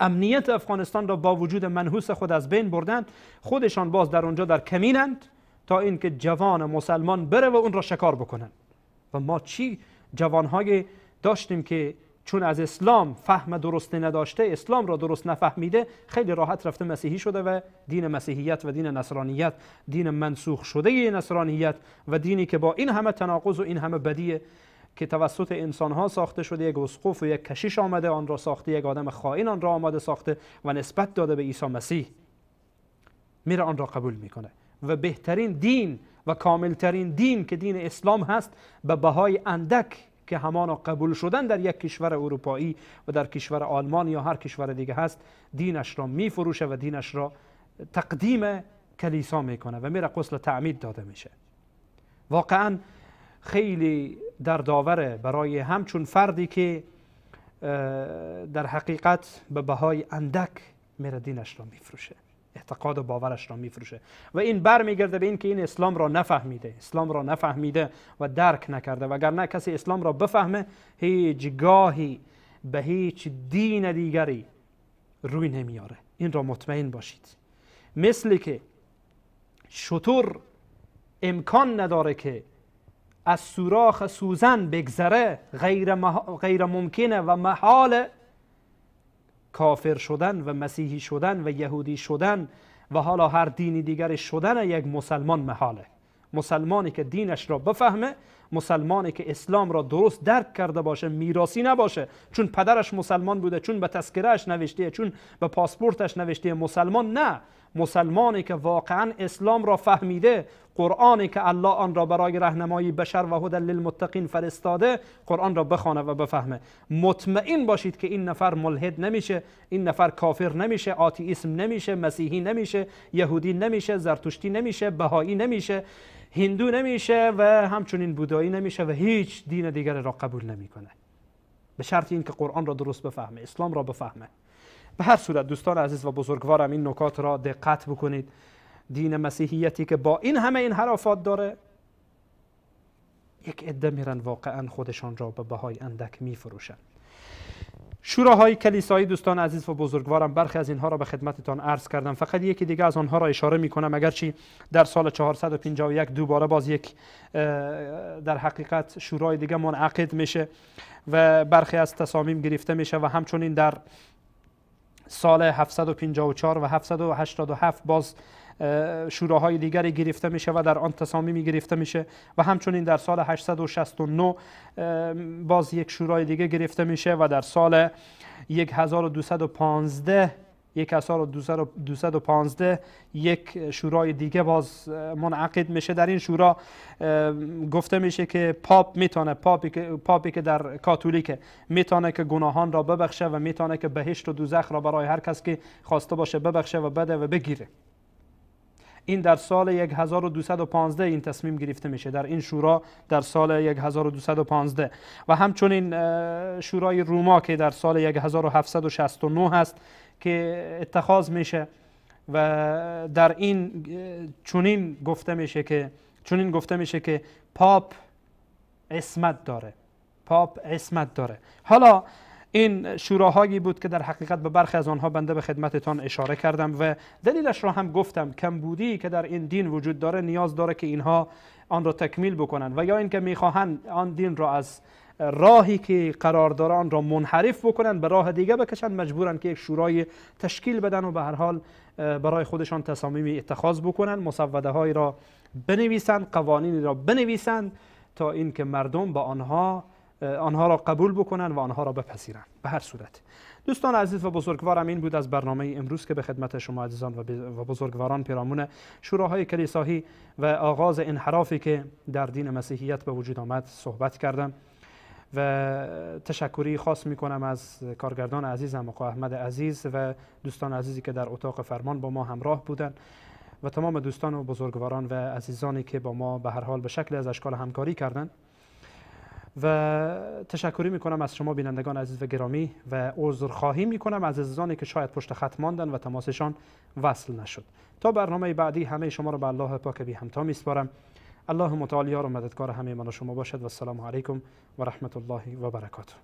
امنیت افغانستان را با وجود منحوس خود از بین بردند، خودشان باز در اونجا در کمینند تا اینکه جوان مسلمان بره و اون را شکار بکنن. و ما چی جوانهای داشتیم که چون از اسلام فهم درستی نداشته، اسلام را درست نفهمیده، خیلی راحت رفته مسیحی شده و دین مسیحیت و دین نصرانیت، دین منسوخ شده نصرانیت و دینی که با این همه تناقض و این همه بدیه که توسط انسانها ساخته شده، یک اسقف و یک کشیش آمده آن را ساخته، یک آدم خائن آن را آمده ساخته و نسبت داده به عیسی مسیح، میره آن را قبول میکنه. و بهترین دین و کاملترین دین که دین اسلام هست، به بهای اندک که همانا قبول شدن در یک کشور اروپایی و در کشور آلمان یا هر کشور دیگه هست، دینش را میفروشه و دینش را تقدیم کلیسا میکنه و میره غسل تعمید داده میشه. واقعا خیلی دردآوره برای همچون فردی که در حقیقت به بهای اندک میره دینش را میفروشه، اعتقاد و باورش را میفروشه. و این برمیگرده به این که این اسلام را نفهمیده، اسلام را نفهمیده و درک نکرده. وگرنه کسی اسلام را بفهمه، هیچ گاهی به هیچ دین دیگری روی نمیاره. این را مطمئن باشید. مثل که شتر امکان نداره که از سوراخ سوزن بگذره، غیر ممکنه و محال کافر شدن و مسیحی شدن و یهودی شدن و حالا هر دینی دیگر شدن یک مسلمان محاله. مسلمانی که دینش را بفهمه، مسلمانی که اسلام را درست درک کرده باشه، میراثی نباشه، چون پدرش مسلمان بوده، چون به تذکرهش نوشته، چون به پاسپورتش نوشته مسلمان، نه، مسلمانی که واقعا اسلام را فهمیده، قرآنی که الله آن را برای رهنمایی بشر و هدی للمتقین فرستاده، قرآن را بخوانه و بفهمه. مطمئن باشید که این نفر ملحد نمیشه، این نفر کافر نمیشه، آتئیسم نمیشه، مسیحی نمیشه، یهودی نمیشه، زرتشتی نمیشه، بهایی نمیشه، هندو نمیشه و همچنین بودایی نمیشه و هیچ دین دیگر را قبول نمیکنه، به شرط اینکه قرآن را درست بفهمه، اسلام را بفهمه. به هر صورت دوستان عزیز و بزرگوارم، این نکات را دقت بکنید. دین مسیحیتی که با این همه این انحرافات داره، یک عده میرن واقعا خودشان را به بهای اندک میفروشن. شوراهای کلیسایی دوستان عزیز و بزرگوارم، برخی از اینها را به خدمتتان عرض کردم، فقط یکی دیگه از آنها را اشاره میکنم. اگرچه در سال 451 دوباره باز یک در حقیقت شورای دیگه منعقد میشه و برخی از تصامیم گرفته میشه و همچنین در سال 754 و 787 باز شوراهای دیگری گرفته میشه و در آن تصامیمی گرفته میشه و همچنین در سال 869 باز یک شورای دیگه گرفته میشه و در سال 1215 یک شورای دیگه باز منعقد میشه. در این شورا گفته میشه که پاپ میتونه، پاپی که در کاتولیکه، میتونه که گناهان را ببخشه و میتونه که بهشت و دوزخ را برای هر کس که خواسته باشه ببخشه و بده و بگیره. این در سال 1215 این تصمیم گرفته میشه در این شورا، در سال 1215. و همچنین شورای روما که در سال 1769 هست که اتخاذ میشه و در این چنین گفته میشه که پاپ عصمت داره. حالا این شوراهایی بود که در حقیقت به برخی از آنها بنده به خدمتتان اشاره کردم و دلیلش را هم گفتم. کمبودی که در این دین وجود داره نیاز داره که اینها آن را تکمیل بکنند و یا اینکه میخواهند آن دین را از راهی که قرارداران را منحرف بکنند به راه دیگه بکشند، مجبورن که یک شورای تشکیل بدن و به هر حال برای خودشان تصامیمی اتخاذ بکنند، مسوده های را بنویسند، قوانینی را بنویسند تا اینکه مردم با آنها را قبول بکنند و آنها را بپذیرند. به هر صورت دوستان عزیز و بزرگوارم، این بود از برنامه امروز که به خدمت شما عزیزان و بزرگواران پیرامون شوراهای کلیسایی و آغاز انحرافی که در دین مسیحیت به وجود آمد صحبت کردم و تشکری خاص میکنم از کارگردان عزیزم آقا احمد عزیز و دوستان عزیزی که در اتاق فرمان با ما همراه بودند و تمام دوستان و بزرگواران و عزیزانی که با ما به هر حال به شکل از اشکال همکاری کردند. و تشکری میکنم از شما بینندگان عزیز و گرامی و عذرخواهی میکنم از عزیزانی که شاید پشت خط ماندن و تماسشان وصل نشد. تا برنامه بعدی همه شما را به الله پاک بی همتا میسپارم. الله متعال یار و مددگار همه من و شما باشد. و السلام علیکم و رحمت الله و برکاته.